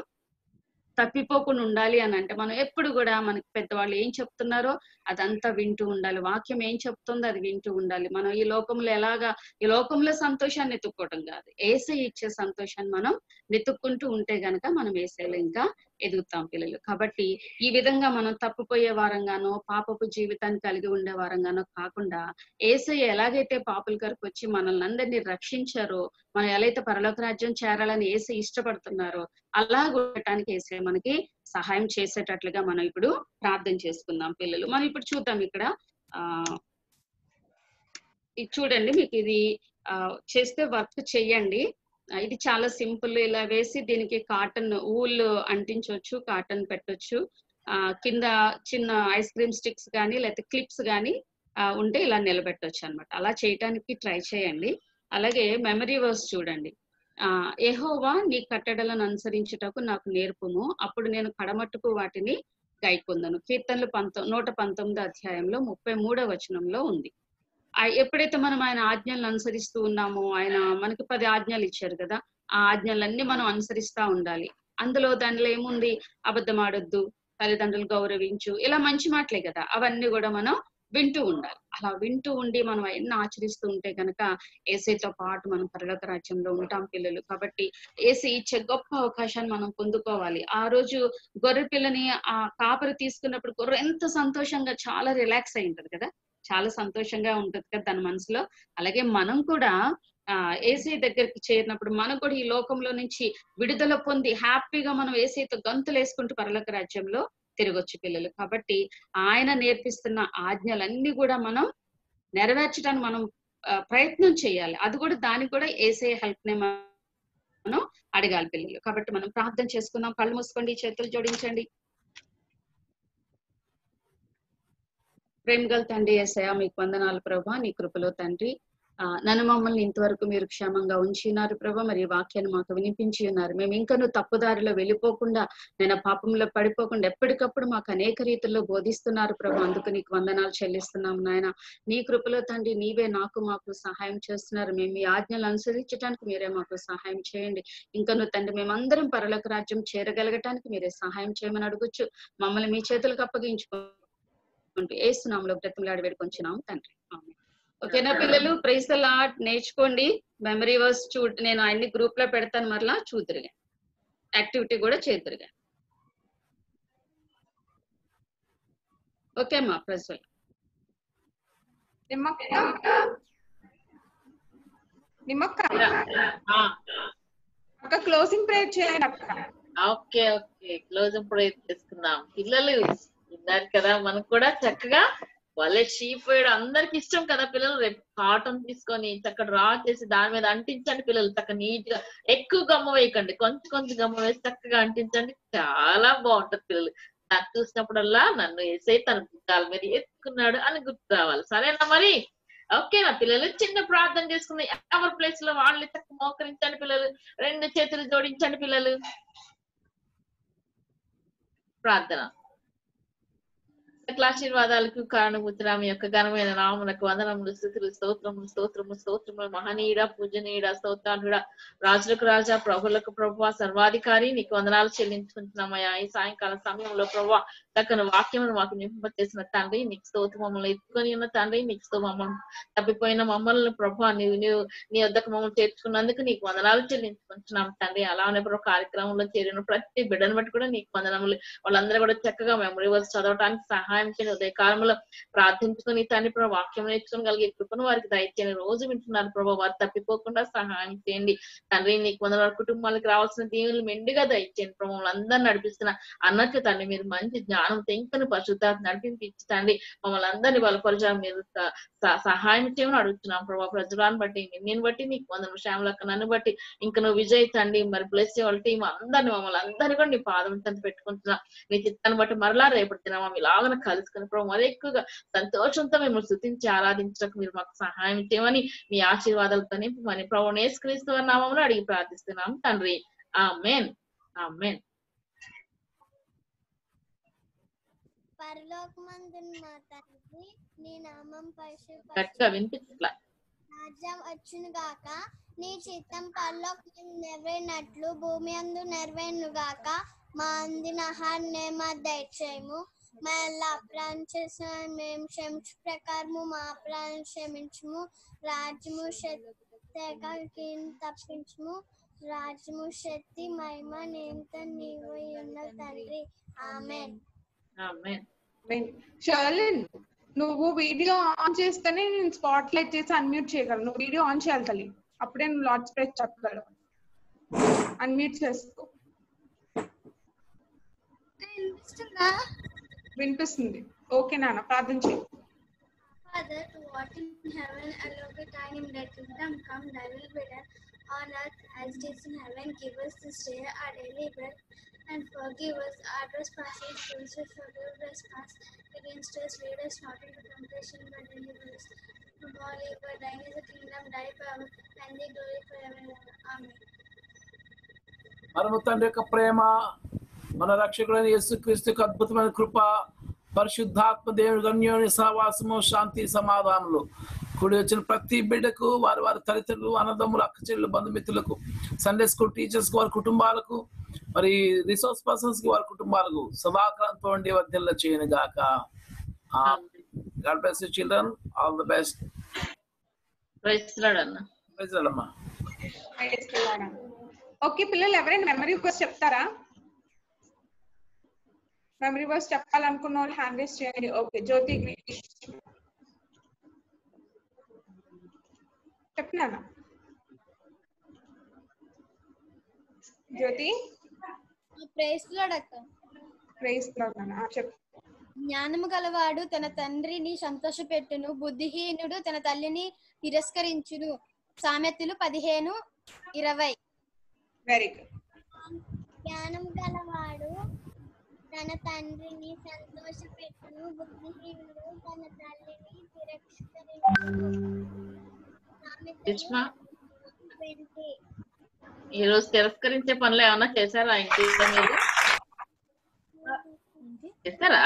తప్పిపోకుండా ఉండాలి అని అంటే, మనం ఎప్పుడు కూడా మనకి పెద్దవాళ్ళు ఏం చెప్తున్నారో అదంతా వింటూ ఉండాలి, వాక్యం ఏం చెప్తుందో అది వింటూ ఉండాలి. మనం ఈ లోకంలో ఎలాగా ఈ లోకంలో సంతోషాన్ని వెతుక్కోవటం కాదు, ఏసై ఇచ్చే సంతోషాన్ని మనం వెతుక్కుంటూ ఉంటే గనక మనం ఏసైలో ఇంకా ఎదుగుతాం పిల్లలు. కాబట్టి ఈ విధంగా మనం తప్పిపోయే వారంగానో పాపపు జీవితాన్ని కలిగి ఉండే వారంగానో కాకుండా, ఏసై ఎలాగైతే పాపుల కొరకు వచ్చి మనల్ని అందరినీ రక్షించారో, మనం ఎలాగైతే పరలోక రాజ్యం చేరాలని ఏసై ఇష్టపడుతున్నారో అలా ఉండటానికి ఏసై మనకి సహాయం చేసేటట్లుగా మనం ఇప్పుడు ప్రార్థన చేసుకుందాం పిల్లలు. మనం ఇప్పుడు చూద్దాం ఇక్కడ ఇది చూడండి, మీకు ఇది చేస్తే వర్క్ చెయ్యండి. ఇది చాలా సింపుల్, ఇలా వేసి దీనికి కాటన్ ఊల్ అంటించవచ్చు, కాటన్ పెట్టొచ్చు, కింద చిన్న ఐస్ క్రీమ్ స్టిక్స్ కానీ లేకపోతే క్లిప్స్ కానీ ఉంటే ఇలా నిలబెట్టొచ్చు అనమాట. అలా చేయటానికి ట్రై చేయండి. అలాగే మెమరీ వర్స్ చూడండి, యెహోవా నీ కట్టడలను అనుసరించుటకు నాకు నేర్పుము, అప్పుడు నేను కడమట్టుకు వాటిని గైకొందను. కీర్తనలు 119వ అధ్యాయంలో 33వ వచనంలో ఉంది. ఎప్పుడైతే మనం ఆయన ఆజ్ఞలను అనుసరిస్తూ ఉన్నామో, ఆయన మనకి 10 ఆజ్ఞలు ఇచ్చారు కదా, ఆ ఆజ్ఞలన్నీ మనం అనుసరిస్తా ఉండాలి. అందులో దానిలో ఏముంది, అబద్ధం ఆడొద్దు, తల్లిదండ్రులు గౌరవించు, ఇలా మంచి మాటలే కదా, అవన్నీ కూడా మనం వింటూ ఉండాలి. అలా వింటూ ఉండి మనం అవన్నీ ఆచరిస్తూ ఉంటే గనక ఏసైతో పాటు మనం పరలోక రాజ్యంలో ఉంటాం పిల్లలు. కాబట్టి ఏసై ఇచ్చే గొప్ప అవకాశాన్ని మనం పొందుకోవాలి. ఆ రోజు గొర్రె పిల్లని ఆ కాపరి తీసుకున్నప్పుడు గొర్రె ఎంత సంతోషంగా చాలా రిలాక్స్ అయి ఉంటది కదా, చాలా సంతోషంగా ఉంటుంది కదా తన మనసులో. అలాగే మనం కూడా ఏసై దగ్గరికి చేరినప్పుడు మనం కూడా ఈ లోకంలో నుంచి విడుదల పొంది హ్యాపీగా మనం ఏసైతో గంతులు వేసుకుంటూ పరలోక రాజ్యంలో తిరగొచ్చు పిల్లలు. కాబట్టి ఆయన నేర్పిస్తున్న ఆజ్ఞలన్నీ కూడా మనం నెరవేర్చడానికి మనం ప్రయత్నం చేయాలి. అది కూడా దానికి కూడా ఏసై హెల్ప్ నే మనం అడగాలి పిల్లలు. కాబట్టి మనం ప్రార్థన చేసుకుందాం. కళ్ళు మూసుకోండి, చేతులు జోడించండి. ప్రేమ గల తండ్రి యేసయ్య, మీకు వందనాలు ప్రభా, నీ కృపలో తండ్రి. నన్ను మమ్మల్ని ఇంతవరకు మీరు క్షేమంగా ఉంచినారు ప్రభా, మరి వాక్యాన్ని మాకు వినిపించి ఉన్నారు. మేము ఇంకనూ తప్పుదారిలో వెళ్ళిపోకుండా, నేను పాపంలో పడిపోకుండా ఎప్పటికప్పుడు మాకు అనేక రీతుల్లో బోధిస్తున్నారు ప్రభా, అందుకు నీకు వందనాలు చెల్లిస్తున్నాం నాయన. నీ కృపలో తండ్రి నీవే నాకు మాకు సహాయం చేస్తున్నారు. మేము ఈ ఆజ్ఞలు అనుసరించడానికి మీరే మాకు సహాయం చేయండి. ఇంకనూ తండ్రి మేమందరం పరలోక రాజ్యం చేరగలగటానికి మీరే సహాయం చేయమని అడుగుచ్చు. మమ్మల్ని మీ చేతులకు అప్పగించుకో ఏసునామములో బ్రతిమలాడి వేడుకొంచున్నాము తండ్రి. ఓకేనా పిల్లలు, ప్రైజ్ ది లార్డ్. నేర్చుకోండి మెమరీ వర్స్. నేను అన్ని గ్రూప్ లో పెడతాను, మరలా చూద్దరుగా యాక్టివిటీ కూడా చేద్దరుగా. ఓకే అమ్మా, praise the lord. Closing prayer చేయండి అక్క. ఓకే ఓకే, క్లోజింగ్ ప్రేయర్ చేసుకున్నాం పిల్లలు. విన్నారు కదా, మనకు కూడా చక్కగా వాళ్ళే షీప్ వేయడం అందరికి ఇష్టం కదా పిల్లలు. రేపు కాటన్ తీసుకొని చక్కగా డ్రా చేసి దాని మీద అంటించండి పిల్లలు. చక్కగా నీట్ గా, ఎక్కువ గమ్మ వేయకండి, కొంచెం కొంచెం గమ్మ వేసి చక్కగా అంటించండి. చాలా బాగుంటది పిల్లలు. నాకు చూసినప్పుడల్లా నన్ను వేసే తన బుద్ధాల మీద ఎత్తుకున్నాడు అని గుర్తు రావాలి. సరేనా మరి? ఓకే నా పిల్లలు, చిన్న ప్రార్థన చేసుకుని ఎవరి ప్లేస్ లో వాళ్ళని చక్కగా మోకరించండి పిల్లలు. 2 చేతులు జోడించండి పిల్లలు. ప్రార్థన. ఆశీర్వాదాలకు కారణభూతుడా, మీ యొక్క ఘనమైన నామమునకు వందనములు, స్తుతులు, స్తోత్రములు. మహనీయుడ, పూజనీయుడ, స్తోత్రానుడ, రాజులకు రాజా, ప్రభులకు ప్రభువా, సర్వాధికారి, నీకు వందనాలు చెల్లించుకుంటున్నామయ్యా. ఈ సాయంకాల సమయంలో ప్రభువా, టకన వాక్యమును మాకు నింపచేసిన తండ్రి నీకు స్తోత్రములు. ఎత్తుకొని ఉన్న తండ్రి నీకు స్తోత్రములు. తప్పిపోయిన మమ్మల్ని ప్రభువా నీ వద్దకు మమ్మల్ని చేర్చుకున్నందుకు నీకు వందనాలు చెల్లించుకుంటున్నాం తండ్రి. అలానే ప్రభు కార్యక్రమంలో చేరిన ప్రతి బిడ్డను బట్టి కూడా నీకు వందనములు. వాళ్ళందరూ కూడా చక్కగా మెమరీ వర్క్స్ చదవడానికి సహాయం చేయండి. ఉదయకాలంలో ప్రార్థించుకుని తండ్రి ప్రభు వాక్యం నేర్చుకుని కలిగే కృపను వారికి దయచేయని రోజు వింటున్నారు ప్రభు. వారు తప్పిపోకుండా సహాయం చేయండి తండ్రి. నీకు వందనాలు. కుటుంబానికి రావాల్సిన దీవులు మెండుగా దయచేయండి ప్రభు. మమ్మల్ని నడిపిస్తున్న అన్నట్లు తండ్రి మీరు మంచి జ్ఞానం తెంకని పరిశుద్ధాత్మ నడిపించండి. మమ్మల్ని అందరినీ బలపరచడం మీరు సహాయం చేయమని అడుగుతున్నాం ప్రభా. ప్రజలను బట్టి నేను బట్టి నీకు వందనం. శ్యామలక్క నన్ను బట్టి ఇంకా నువ్వు విజయ్ తండ్రి మరి బ్లెస్ వాళ్ళ టీం అందరినీ మమ్మల్ని అందరినీ కూడా నీ పాదం చెంత పెట్టుకుంటున్నాం. నీ చిత్తాన్ని బట్టి మరలా రేపడుతున్నాం. మేము ఇలాగన కలుసుకుని ప్రభు మరి ఎక్కువగా సంతోషంతో మేము శృతించి ఆరాధించడానికి మీరు మాకు సహాయం చేయమని మీ ఆశీర్వాదాలతో నింపమని ప్రభువు యేసుక్రీస్తు నామమున అడిగి ప్రార్థిస్తున్నాం తండ్రి. ఆమేన్ ఆమేన్. పరలోకమందున్న మా తండ్రి నీ నామం పరిశుద్ధ రాజ్యం వచ్చును గాక. నీ చిత్తం పరలోకమందు నెరవేరినట్లు భూమి అందు నెరవేరును గాక. మా అందిన ఆహారాన్ని మాకు దయచేయము. మా ఎలా అపరాధం చేసిన మేము క్షమించు ప్రకారము మా అపరాధం క్షమించుము. రాజ్యము శక్తి తప్పించుము. రాజ్యము శక్తి మహిమ నేమితో నీవు ఉన్న తండ్రి. ఆమేన్ ఆమేన్. షర్లిన్ నువ్వు వీడియో ఆన్ చేస్తేనే నేను స్పాట్ లైట్ చేసి అన్మ్యూట్ చేయగలను. నువ్వు వీడియో ఆన్ చేయాలి తల్లి. అప్పుడే నువ్వు లాట్ స్ప్రెడ్ చెప్పగలవు. అన్మ్యూట్ చేసుకో. వినిపిస్తుంది. ఓకే నాన్న ప్రార్థన చేయి. Father, what in heaven, hallowed be thy name. Thy kingdom come, thy will be done on earth as it is in heaven. Give us this day our daily bread. And forgive us our trespasses, since we forgive trespasses against us. Lead us not into temptation, but deliver us from all evil. Thine is the kingdom, thy power, and the glory forever and ever. Amen. పరమ తండ్రి యొక్క ప్రేమ, మన రక్షకుడైన యేసుక్రీస్తు యొక్క అద్భుతమైన కృప, పరిశుద్ధాత్మ దేవుని గణ్యోని సహవాసము, శాంతి సమాధానములు కూడి వచ్చిన ప్రతి బిడ్డకు, వారి వారి తల్లిదండ్రులు, అన్నదమ్ములు, అక్క చెల్లెలు, బంధుమిత్రులకు, సండే స్కూల్ టీచర్స్ కు, వారి కుటుంబాలకు, మరి రిసోర్స్ పర్సన్స్ కి, వారి కుటుంబాలకు సదాకాలంతో ఉండి వర్ధిల్ల చేయను గాక. God bless you children. All the best. Praise lord అన్న. ప్రైజ్ లార్డ్ అమ్మా. ప్రైజ్ లార్డ్ అన్న. ఓకే పిల్లలు, ఎవరైనా మెమరీ వర్స్ చెప్తారా? మెమరీ వర్స్ చెప్పాలనుకున్న వాళ్ళు హ్యాండ్ రేస్ చేయండి. ఓకే జ్యోతి గ్రీష్ చెప్పనా? జ్యోతి ప్రైజ్ లార్డ్ అక్క. ప్రైజ్ లార్డ్ అన్న. చెప్పు. జ్ఞానము గలవాడు తన తండ్రిని సంతోషపెట్టును, బుద్ధిహీనుడు తన తల్లిని తిరస్కరించును. సామెతలు 15:20. Very good. జ్ఞానము గలవాడు తన తండ్రిని సంతోషపెట్టును, బుద్ధిహీనుడు తన తల్లిని తిరస్కరించును. ఈ రోజు తిరస్కరించే పనులు ఏమన్నా చేశారా? ఇంకేదా మీరు చేస్తారా?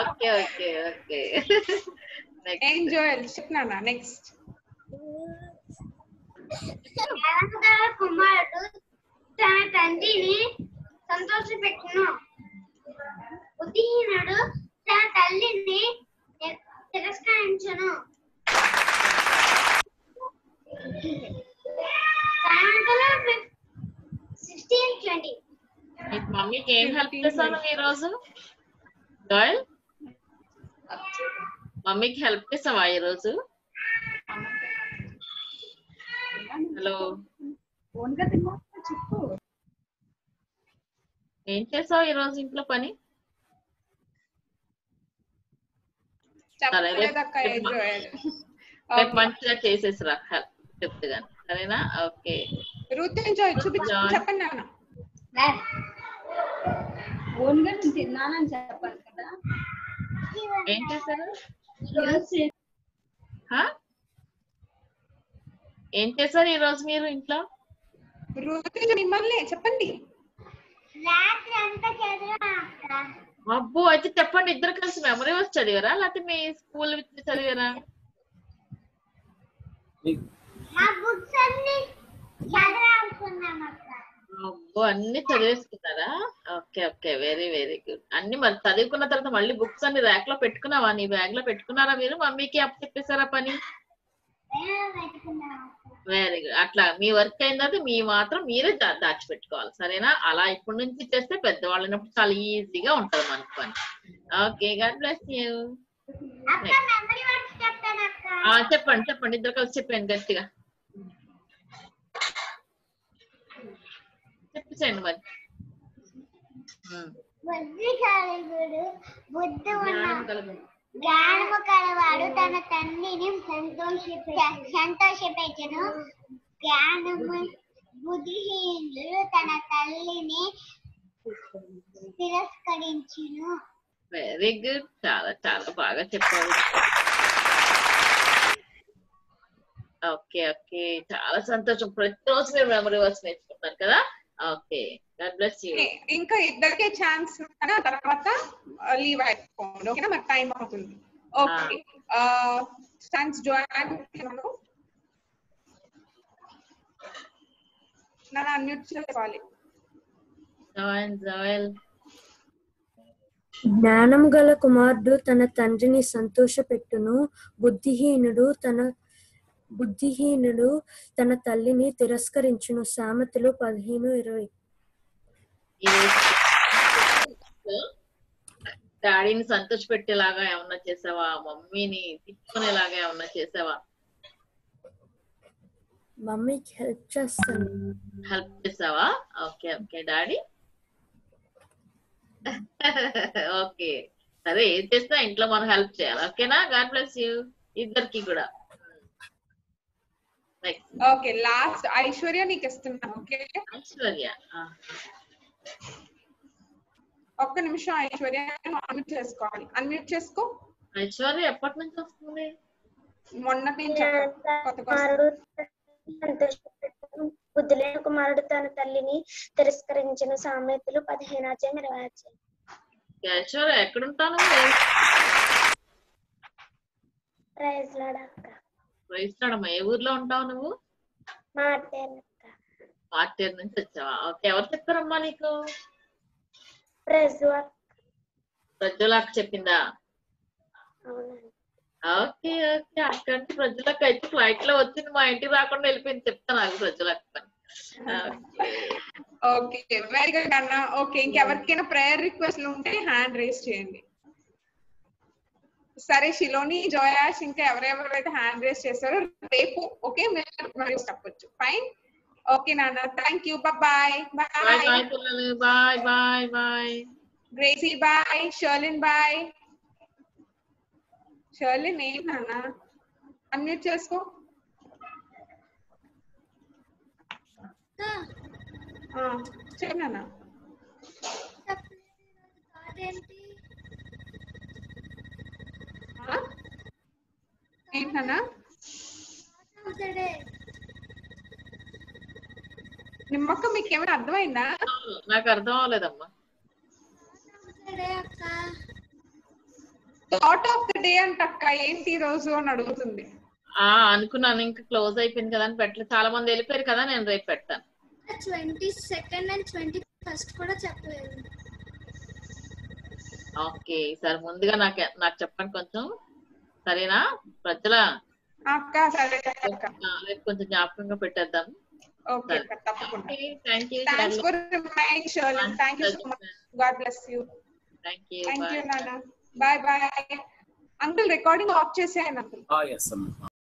Okay okay okay. నెక్స్ట్ కుమారుడు తన తండ్రిని సంతోష పెట్టిన, బుద్ధిహీనుడు తన తల్లిని తిరస్కరించను. మమ్మీకి ఏం హెల్ప్ చేశాను ఈరోజు? గర్ల్ మమ్మీకి హెల్ప్ చేసావా ఈరోజు? హలో చెప్పు, ఏం చేసావు ఈరోజు ఇంట్లో పని? రేపు మంచిగా చేసేసిరా చెప్తాను సరేనా? ఓకే చెప్పండి. తిన్నానని చెప్పాలి కదా. ఏం చేశారు? ఏం చేశారు ఈరోజు మీరు ఇంట్లో? మిమ్మల్ని చెప్పండి. అబ్బో అయితే చెప్పండి. ఇద్దరు కలిసి మెమరీ వర్స్ చదివారా లేకపోతే మీ స్కూల్ చదివారా? అన్ని చదివేసుకున్నారా? Okay okay, very very good. అన్ని మరి చదువుకున్న తర్వాత మళ్ళీ బుక్స్ అన్ని ర్యాక్ లో పెట్టుకున్నావా? నీ బ్యాగ్ లో పెట్టుకున్నారా? మీరు మమ్మీకి అప్పచెప్పేశారా పని? Very good. అట్లా మీ వర్క్ అయినది మీ మాత్రం మీరే దాచిపెట్టుకోవాలి, సరేనా? అలా ఇప్పటి నుంచి చేస్తే పెద్దవాళ్ళు అయినప్పుడు చాలా ఈజీగా ఉంటది మనకు పని. Okay, God bless you. చెప్పండి చెప్పండి, ఇద్దరు కలిసి చెప్పండి గట్టిగా. జ్ఞానము కలవాడు తన తండ్రిని సంతోషపెట్టును, జ్ఞానము బుద్ధిహీనుడు తన తల్లిని తిరస్కరించును. వెరీ గుడ్, చాలా చాలా బాగా చెప్పావు. ఓకే ఓకే, చాలా సంతోషం. ప్రతిరోజు మీరు మెమరీ వర్క్స్ నేర్చుకుంటారు కదా. Okay, God bless you. ఇంకా ఇద్దరికే ఛాన్స్ కదా, తర్వాత లీవ్ అయిపోండి. ఓకేనా, మరి టైం అవుతుంది. Okay, thanks join. నా అన్మ్యూట్ చేసుకోవాలి. జాయిన్ జాయిల్. జ్ఞానం గల కుమారుడు తన తండ్రిని సంతోషపెట్టును, బుద్ధిహీనుడు తన తల్లిని తిరస్కరించును. సామెతలు 15:20. డాడీని సంతోషపెట్టేలాగా ఏమన్నా చేసావా? మమ్మీని తిట్టుకునేలాగా ఏమన్నా చేసావా? మమ్మీకి హెల్ప్ చేస్తాను. హెల్ప్ చేసావా? Okay okay. డాడీ ఓకే, సరే ఏం చేస్తా ఇంట్లో మనం హెల్ప్ చేయాలి. ఓకేనా, గాడ్ బ్లెస్ యూ ఇద్దరికి కూడా. ఓకే, లాస్ట్ ఐశ్వర్య నీకు ఇస్తున్నా. ఓకే ఐశ్వర్య, ఒక్క నిమిషం. ఐశ్వర్య అన్మ్యూట్ చేసుకోవాలి. అన్మ్యూట్ చేసుకో ఐశ్వర్య. ఎప్పటి నుంచి వస్తుంది? మొన్న నుంచి. బుద్ధులైన కుమారుడు తన తల్లిని తిరస్కరించిన. సామెతలు 15:20. ఏ ఊర్లో ఉంటావు నువ్వు? మార్టేర్ నుంచి వచ్చావా? ఓకే, ఎవరు చెప్పారమ్మా నీకు? ప్రజలకు చెప్పిందా? ఓకే ఓకే, అక్కడ ప్రజలకు అయితే ఫ్లైట్ లో వచ్చింది, మా ఇంటికి రాకుండా వెళ్ళిపోయింది. చెప్తాను అది ప్రజలకు. ఓకే వెరీ గుడ్ అన్న. ఓకే, ఇంకెవరికైనా ప్రేయర్ రిక్వెస్ట్లు ఉంటే హ్యాండ్ రేస్ చేయండి. సరే, శిలోని, జోయాష్, ఇంకా ఎవరెవరైతే హ్యాండ్ రేస్ చేస్తారో రేపు ఓకే మీరు మరి చెప్పొచ్చు. ఫైన్. ఓకే నాన్న, thank you. Bye bye bye bye bye. Gracie bye. Sherlin bye. Sherlin ఏం నాన్న అన్మ్యూట్ చేసుకో. నిమ్మక్క మీకేమైనా అర్థమైందా? నాకు అర్థం అవ్వలేదమ్మా. థాట్ ఆఫ్ ద డే అంటక్క ఏంటి ఈ రోజు అని అడుగుతుంది. అనుకున్నాను ఇంకా క్లోజ్ అయిపోయింది కదా అని పెట్టలేదు. చాలా మంది వెళ్ళిపోయారు కదా, నేను రేపు పెడతాను. 22nd and 21st కూడా చెప్పలేదు. ఓకే సార్, ముందుగా నాకు చెప్పండి కొంచెం, సరేనా? ప్రజల కొంచెం జ్ఞాపకంగా పెట్టేద్దాం. ఓకే తప్పకుండా. Thank you, thanks for reminding Sherlin. Thank you so much. God bless you. Thank you నాన్న. Bye bye. Uncle recording off చేశాను అంకుల్. ఆ yes అమ్మ.